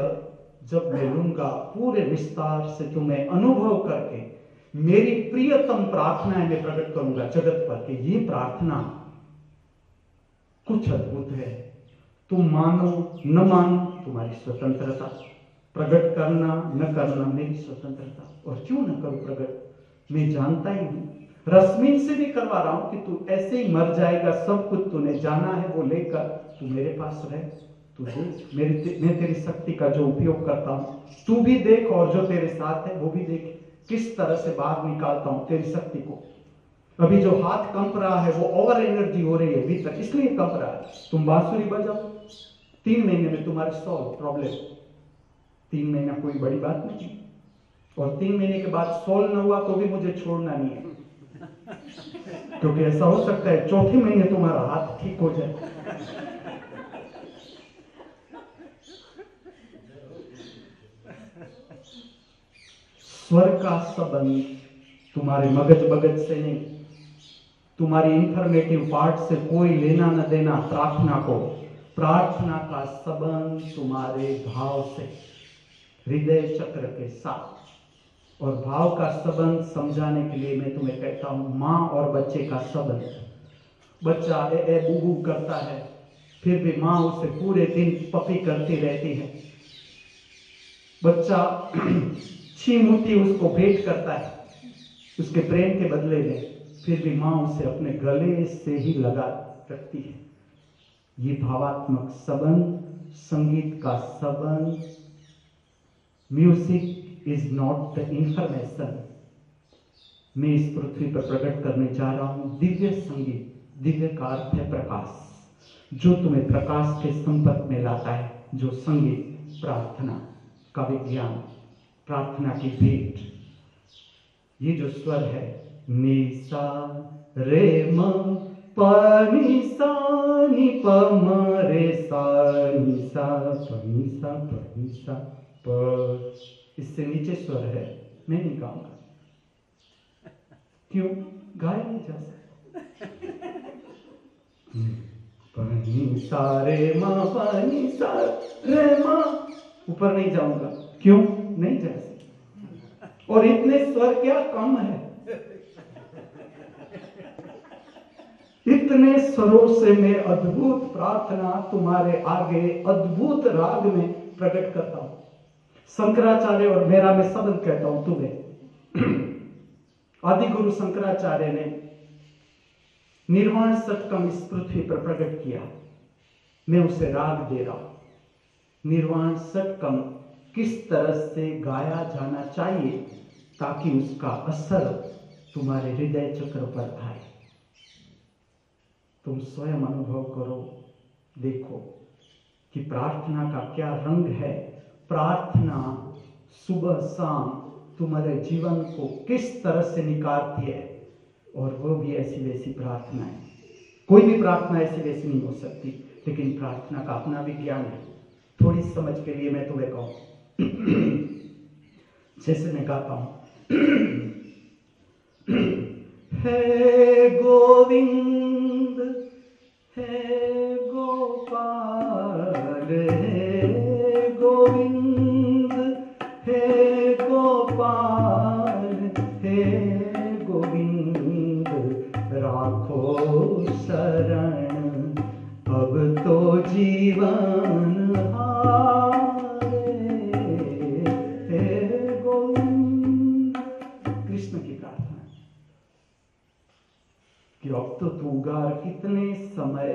जब मैं लूंगा पूरे विस्तार से तुम्हें अनुभव करके, मेरी प्रियतम प्रार्थनाएं मैं प्रकट करूंगा जगत पर कि ये प्रार्थना कुछ अद्भुत है। तुम मानो न मानो तुम्हारी स्वतंत्रता, प्रकट करना न करना मेरी स्वतंत्रता। और क्यों न करूं प्रकट, मैं जानता ही हूं, रश्मि से भी करवा रहा हूं कि तू ऐसे ही मर जाएगा, सब कुछ तूने जाना है वो लेकर तू मेरे पास रहे, तू देख मैं तेरी शक्ति का जो उपयोग करता हूं तू भी देख, और जो तेरे साथ है वो भी देख किस तरह से बाहर निकालता हूं तेरी शक्ति को। अभी जो हाथ कंप रहा है वो ओवर एनर्जी हो रही है भीतर, इसलिए कंप रहा है। तुम बांसुरी बजाओ, 3 महीने में तुम्हारी सॉल्व प्रॉब्लम। 3 महीना कोई बड़ी बात नहीं, और 3 महीने के बाद सॉल्व न हुआ तो भी मुझे छोड़ना नहीं है, क्योंकि ऐसा हो सकता है 4थे महीने तुम्हारा हाथ ठीक हो जाए। स्वर का संबंध तुम्हारे मगज बगज से नहीं, तुम्हारी इंफॉर्मेटिव पार्ट से कोई लेना न देना प्रार्थना को। प्रार्थना का संबंध तुम्हारे भाव से, हृदय चक्र के साथ। और भाव का संबंध समझाने के लिए मैं तुम्हें कहता हूं माँ और बच्चे का संबंध। बच्चा ए ए बू बू करता है, फिर भी माँ उसे पूरे दिन पपी करती रहती है। बच्चा छी मुट्ठी उसको भेंट करता है उसके प्रेम के बदले में, फिर भी माँ उसे अपने गले से ही लगा रखती है। ये भावात्मक संबंध, संगीत का संबंध। Music is not the information. मैं इस पृथ्वी पर प्रकट करने जा रहा हूँ दिव्य संगीत। दिव्य का अर्थ है प्रकाश, जो तुम्हें प्रकाश के संपर्क में लाता है, जो संगीत प्रार्थना का विज्ञान, प्रार्थना की भेंट। ये जो स्वर है निसा रे म प नि सा नि प म रे सा, निसा प नि सा प नि सा प, इससे नीचे स्वर है मैं नहीं गाऊंगा, क्यों गाया नहीं जा सकता। प नि सा रे म प नि सा रे म, ऊपर नहीं जाऊंगा, क्यों नहीं जा सकता। और इतने स्वर क्या कम है, इतने स्वरों से मैं अद्भुत प्रार्थना तुम्हारे आगे अद्भुत राग में प्रकट करता हूं। शंकराचार्य और मेरा मैं सबन कहता हूं तुम्हें। आदि गुरु शंकराचार्य ने निर्वाणषटकम इस पृथ्वी पर प्रकट किया। मैं उसे राग दे रहा हूं। निर्वाण षटकम किस तरह से गाया जाना चाहिए ताकि उसका असर तुम्हारे हृदय चक्र पर आए, तुम स्वयं अनुभव करो। देखो कि प्रार्थना का क्या रंग है, प्रार्थना सुबह शाम तुम्हारे जीवन को किस तरह से निकालती है, और वो भी ऐसी वैसी प्रार्थना है। कोई भी प्रार्थना ऐसी वैसी नहीं हो सकती, लेकिन प्रार्थना का अपना भी ज्ञान है। थोड़ी समझ के लिए मैं तुम्हें कहूँ, जैसे मैं गाता हूँ, हे गोविंद हे गोपाल हे गोविंद हे गोपाल हे गोविंद राखो शरण अब तो जीवन हारे हे गोविंद। कृष्ण की प्रार्थना कि अब तो तू गा, कितने समय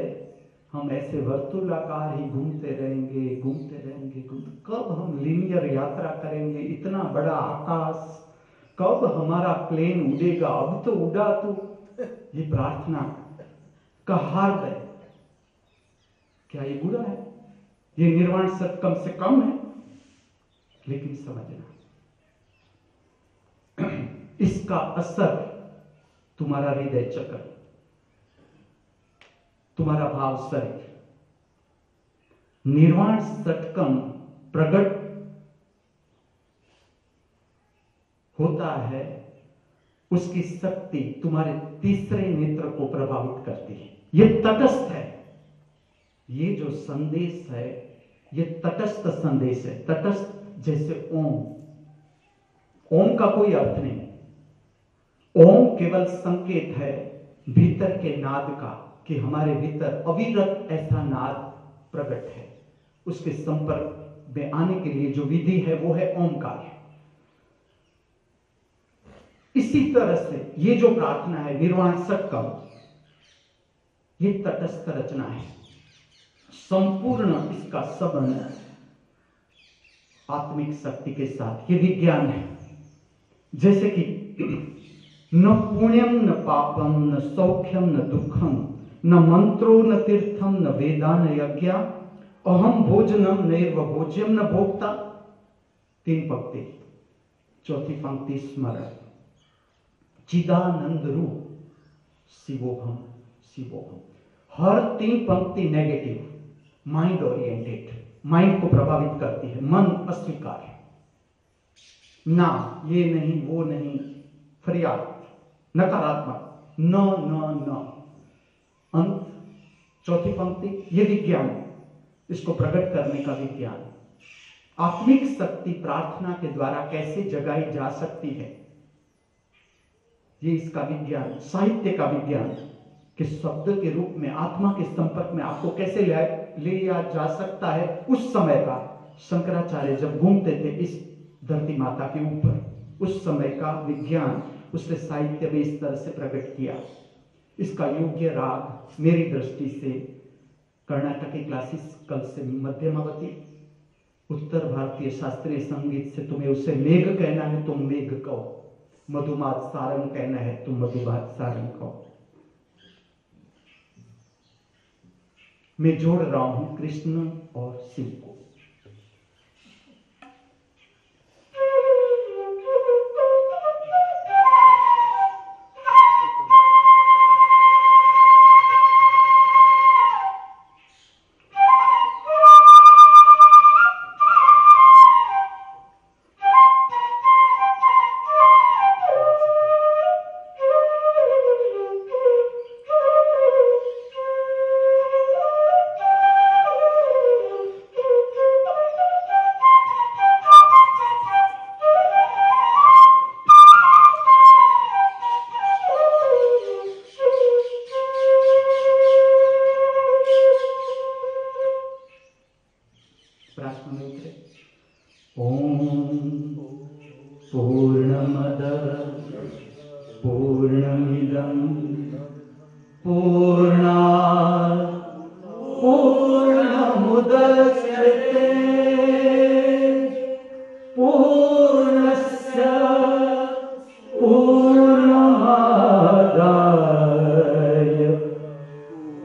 हम ऐसे वर्तुलाकार ही घूमते रहेंगे। कब हम लीनियर यात्रा करेंगे, इतना बड़ा आकाश, कब हमारा प्लेन उड़ेगा, अब तो उड़ा तू। ये प्रार्थना का हार्द है। क्या ये बुरा है? ये निर्वाण षटकम से कम है, लेकिन समझना इसका असर तुम्हारा हृदय चक्र, तुम्हारा भाव शरीर। निर्वाण षटकम प्रकट होता है, उसकी शक्ति तुम्हारे तीसरे नेत्र को प्रभावित करती है। यह तटस्थ है, ये जो संदेश है ये तटस्थ संदेश है। तटस्थ जैसे ओम, ओम का कोई अर्थ नहीं, ओम केवल संकेत है भीतर के नाद का, कि हमारे भीतर अविरत ऐसा नाद प्रकट है। उसके संपर्क में आने के लिए जो विधि है वो है ओंकार है। इसी तरह से ये जो प्रार्थना है निर्वाण षटकम, ये तटस्थ रचना है। संपूर्ण इसका संबंध आत्मिक शक्ति के साथ, ये विज्ञान है। जैसे कि न पुण्यम न पापम न सौख्यम न दुखम न मंत्रो न तीर्थम न वेदा न यज्ञ अहम भोजनम नैव भोज्यम न भोक्ता। 3 पंक्ति, चौथी पंक्ति स्मरण चिदानंद रूप शिवोहम शिवोहम। हर 3 पंक्ति नेगेटिव, माइंड ओरिएंटेड, माइंड को प्रभावित करती है, मन अस्वीकार है ना, ये नहीं वो नहीं, फरियाद नकारात्मक, न न न। अंत 4थी पंक्ति, ये विज्ञान, इसको प्रकट करने का विज्ञान। आत्मिक शक्ति प्रार्थना के द्वारा कैसे जगाई जा सकती है, ये इसका विज्ञान, साहित्य का विज्ञान, कि शब्द के रूप में आत्मा के संपर्क में आपको कैसे लिया जा सकता है। उस समय का शंकराचार्य जब घूमते थे इस धरती माता के ऊपर, उस समय का विज्ञान उसने साहित्य में इस तरह से प्रकट किया। इसका योग्य राग मेरी दृष्टि से कर्नाटकी क्लासिकल से मध्यमावती, उत्तर भारतीय शास्त्रीय संगीत से तुम्हें उसे मेघ कहना है तुम मेघ कहो, मधुमात सारंग कहना है तुम मधुमात सारंग कहो। मैं जोड़ रहा हूं कृष्ण और शिव को। पूर्णमिदं पूर्णात् पूर्णमुदच्यते पूर्णस्य पूर्णमादाय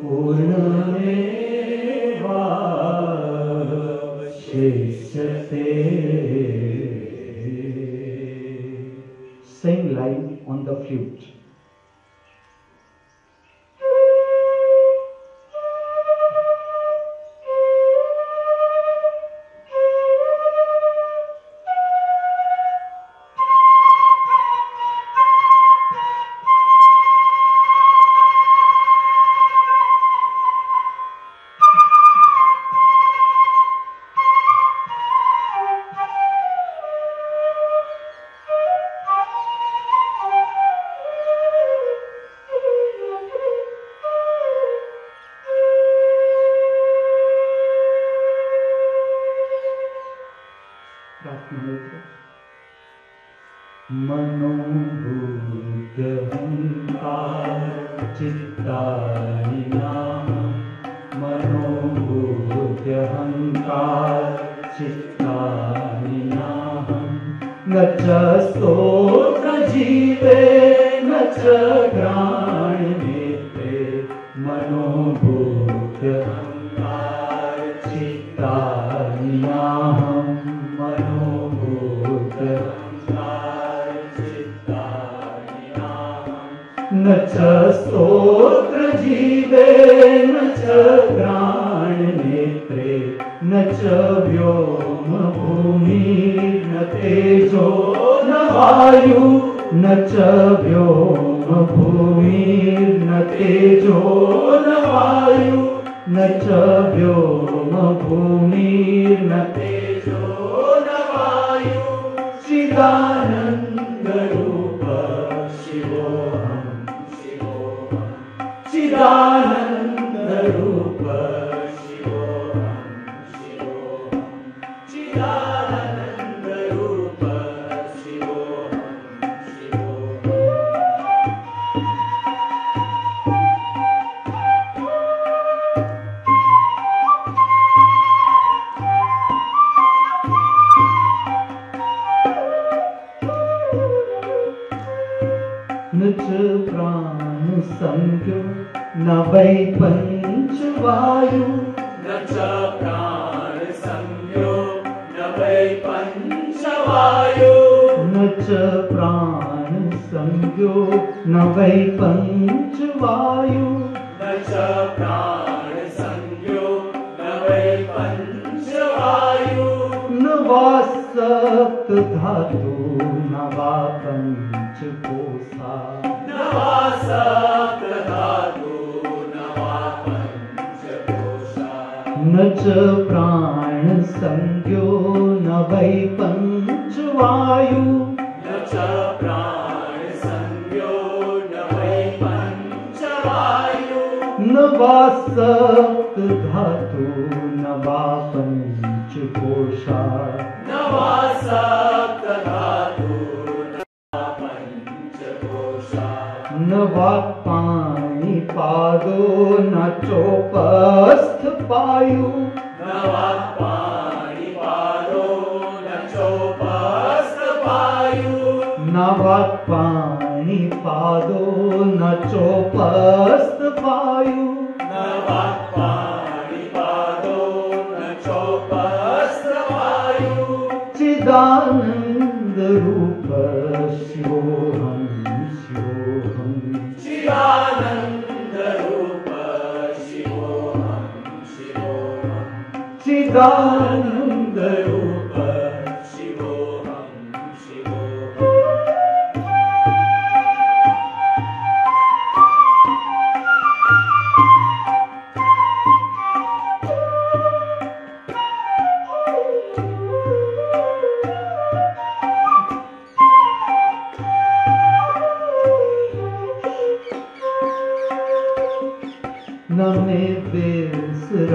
पूर्णमेवावशिष्यते। Sing line on the flute.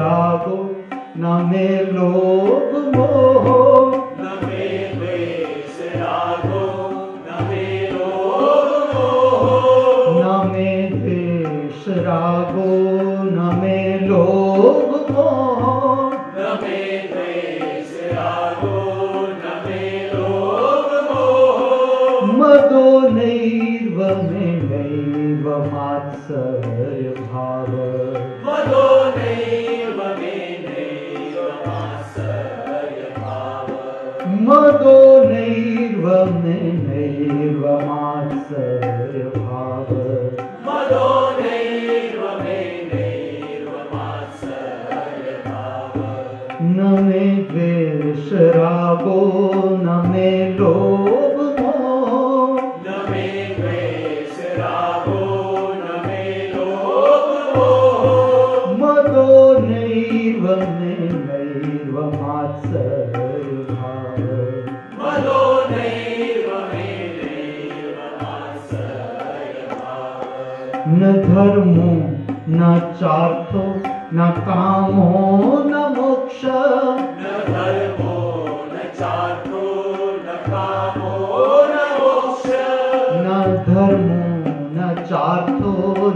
रागो न मे लोभ में नैव मात्सर्य भाव मदो नैव मे नैव मात्सर्य भाव मदो नैव मे नैव मात्सर्य भाव मदो नैव मे नैव मात्सर्य भाव न मे द्वेष रागो न मे लोभ न धर्मो न चार्थो न कामो न मोक्ष न धर्मो न चार्थो न कामो न मोक्ष न धर्मो न चार्थो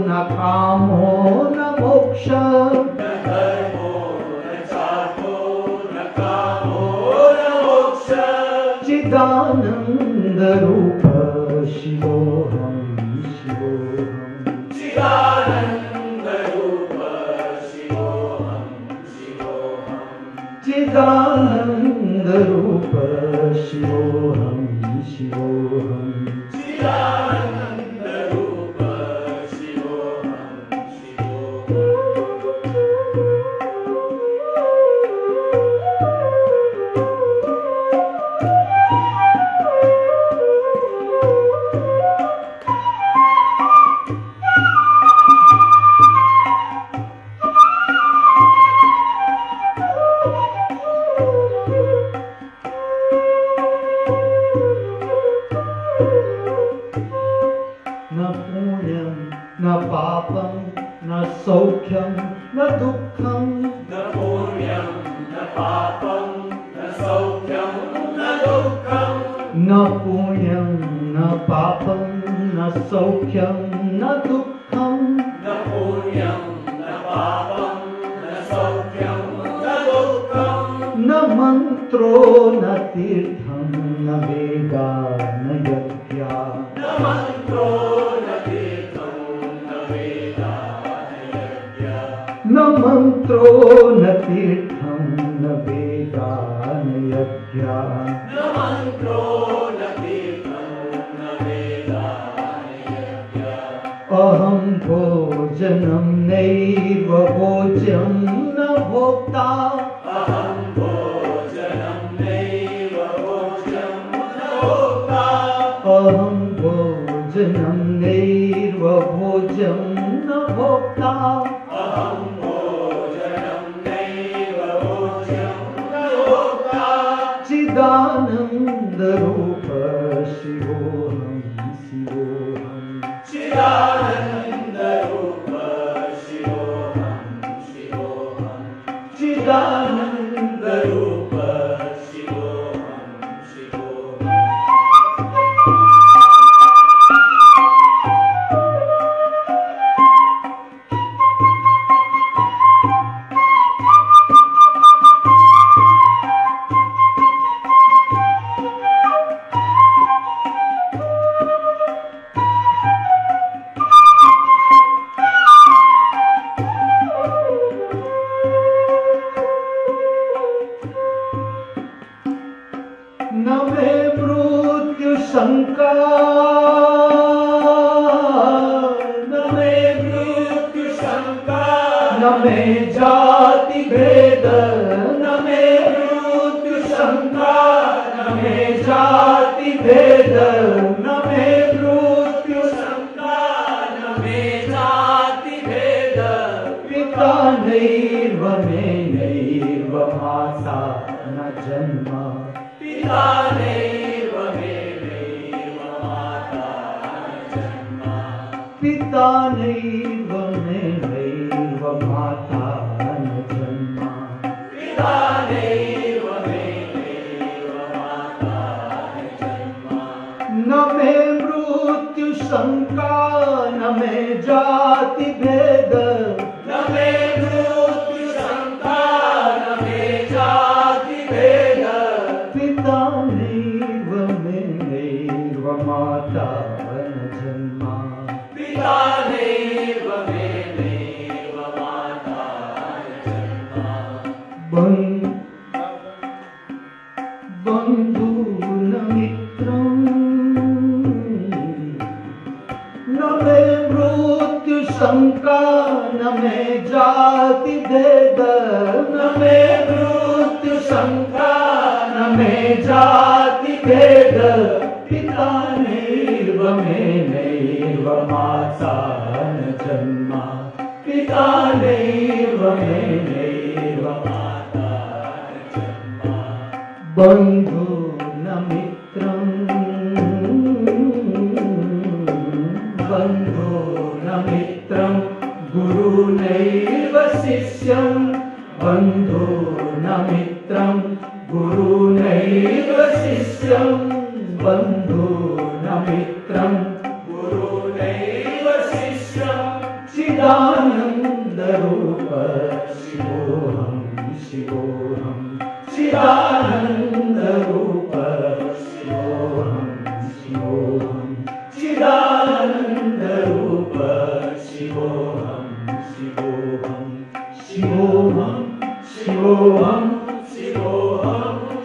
न कामो न मोक्ष न धर्मो न चार्थो न कामो न मोक्ष चिदानंद रूप शिवोहम चिदानंद रूप शिवोहम शिवोहम चिदानंद रूप शिवोहम शिवोहम चिदानंद रूप शिवोहम शिवोहम सौख्यम न दुखम न पुण्यम न पापम न सौख्यम न दुखम न पुण्यम न पापम न सौख्यम न दुखम न पुण्यम न पापम न सौख्यम न दुखम न मंत्रो न तीर्थम न वेदा न यज्ञा न मंत्रो न तीर्थम न वेदा न मंत्रो न तीर्थम न वेदा न यज्ञ न मंत्रो न तीर्थम न वेदा न यज्ञ अहं भोजनं नैव भोज्यं न भोक्ता अहं भोजनं नैव भोज्यं न भोक्ता अहं भोजनं नैव भोज्यं न भोक्ता अहं चिदानंद रूप शिवोहम शिवोहम चिदानंद रूप शिवोहम शिवोहम चिदानंद रूप शिवोहम शिवोहम पिता नैव मे नैव माता न जन्मा बंधु न मित्र न मे मृत्यु शंका न मे जाति भेद न मे मृत्यु शंका न मे जाति भेद पिता नैव मे नैव माता न जन्मा पिता नैव मे नैव माता न जन्मा बंधु न मित्रं बंधु न मित्रं गुरु नैव शिष्यं बंधु न मित्रं गुरु नैव शिष्यं बंधु न मित्रं गुरु नैव शिष्यं चिदानंद रूप शिवोहम शिवोहम चिदानंद रूप शिवोहम शिवोहम चिदानंद रूप शिवोहम शिवोहम शिवोहम शिवोहम शिवोहम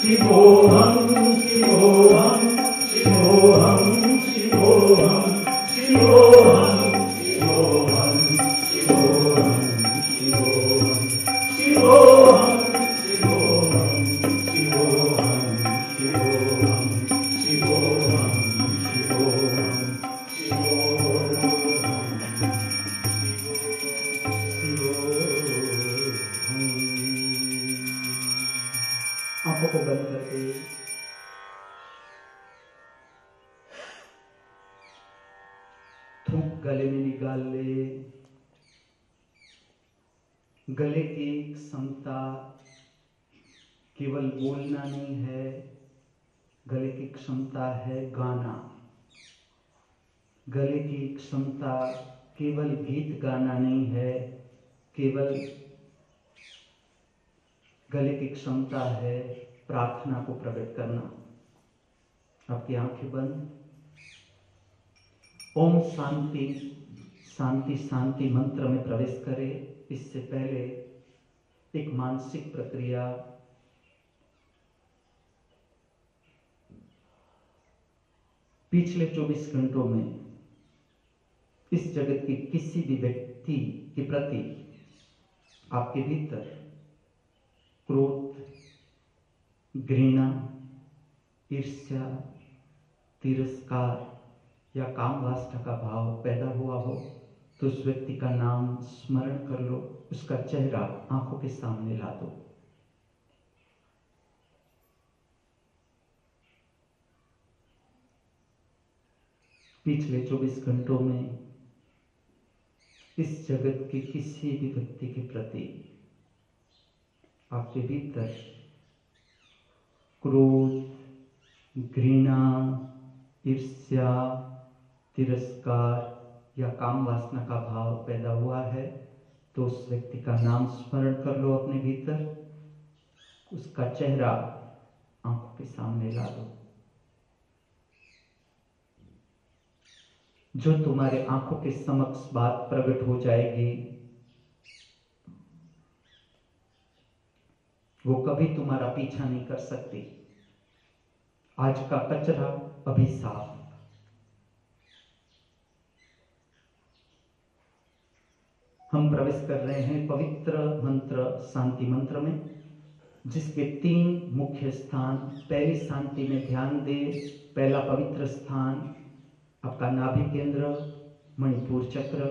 शिवोहम शिवोहम गले की क्षमता केवल बोलना नहीं है, गले की क्षमता है गाना। गले की क्षमता केवल गीत गाना नहीं है, केवल गले की क्षमता है प्रार्थना को प्रकट करना। आपकी आंखें बंद, ओम शांति शांति शांति मंत्र में प्रवेश करें। इससे पहले एक मानसिक प्रक्रिया पिछले 24 घंटों में इस जगत के किसी भी व्यक्ति के प्रति आपके भीतर क्रोध, घृणा, ईर्ष्या, तिरस्कार या काम वासना का भाव पैदा हुआ हो तो उस व्यक्ति का नाम स्मरण कर लो, उसका चेहरा आंखों के सामने ला दो। पिछले 24 घंटों में इस जगत के किसी भी व्यक्ति के प्रति आपके भीतर क्रोध, घृणा, ईर्ष्या, तिरस्कार या काम वासना का भाव पैदा हुआ है तो उस व्यक्ति का नाम स्मरण कर लो अपने भीतर, उसका चेहरा आंखों के सामने ला दो। जो तुम्हारे आंखों के समक्ष बात प्रकट हो जाएगी वो कभी तुम्हारा पीछा नहीं कर सकती। आज का कचरा अभी साफ, हम प्रवेश कर रहे हैं पवित्र मंत्र शांति मंत्र में, जिसके तीन मुख्य स्थान। पहली शांति में ध्यान दें, पहला पवित्र स्थान आपका नाभि केंद्र मणिपुर चक्र,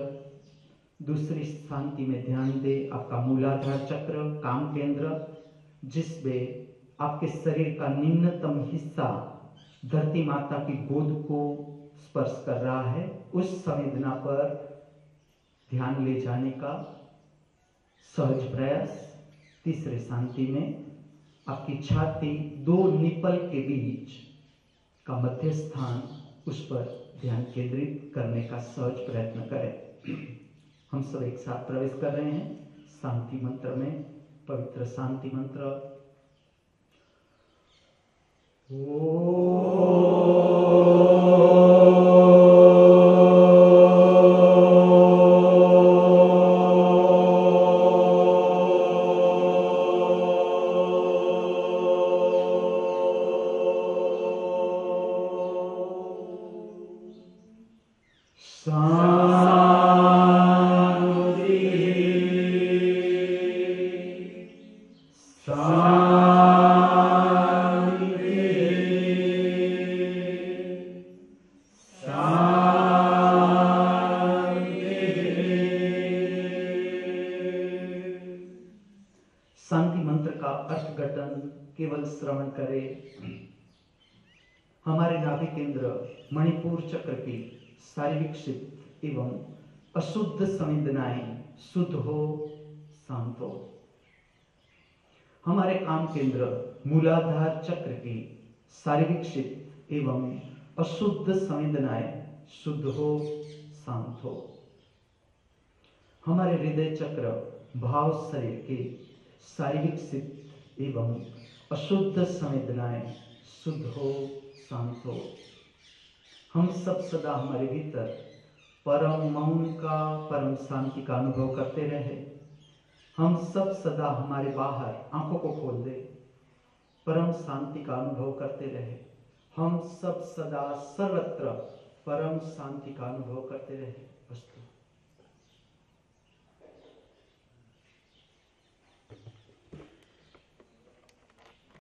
दूसरी शांति में ध्यान दें आपका मूलाधार चक्र काम केंद्र, जिसमें आपके शरीर का निम्नतम हिस्सा धरती माता की गोद को स्पर्श कर रहा है, उस संवेदना पर ध्यान ले जाने का सहज प्रयास। तीसरे शांति में आपकी छाती दो निपल के बीच का मध्य स्थान, उस पर ध्यान केंद्रित करने का सहज प्रयत्न करें। हम सब एक साथ प्रवेश कर रहे हैं शांति मंत्र में, पवित्र शांति मंत्र। शांति मंत्र का अष्टगठन केवल श्रवण करे। हमारे नाभि केंद्र मणिपुर चक्र की सारी विकसित एवं अशुद्ध संवेदनाएं शुद्ध हो, शांत हो। हमारे काम केंद्र मूलाधार चक्र की सारी विकसित एवं अशुद्ध संवेदनाएं शुद्ध हो, शांत हो। हमारे हृदय चक्र भाव शरीर के शारीरिक सिद्ध एवं अशुद्ध संवेदनाएं शुद्ध हो, शांत हो। हम सब सदा हमारे भीतर परम मौन का, परम शांति का अनुभव करते रहे। हम सब सदा हमारे बाहर आंखों को खोल दे, परम शांति का अनुभव करते रहे। हम सब सदा सर्वत्र परम शांति का अनुभव करते रहे।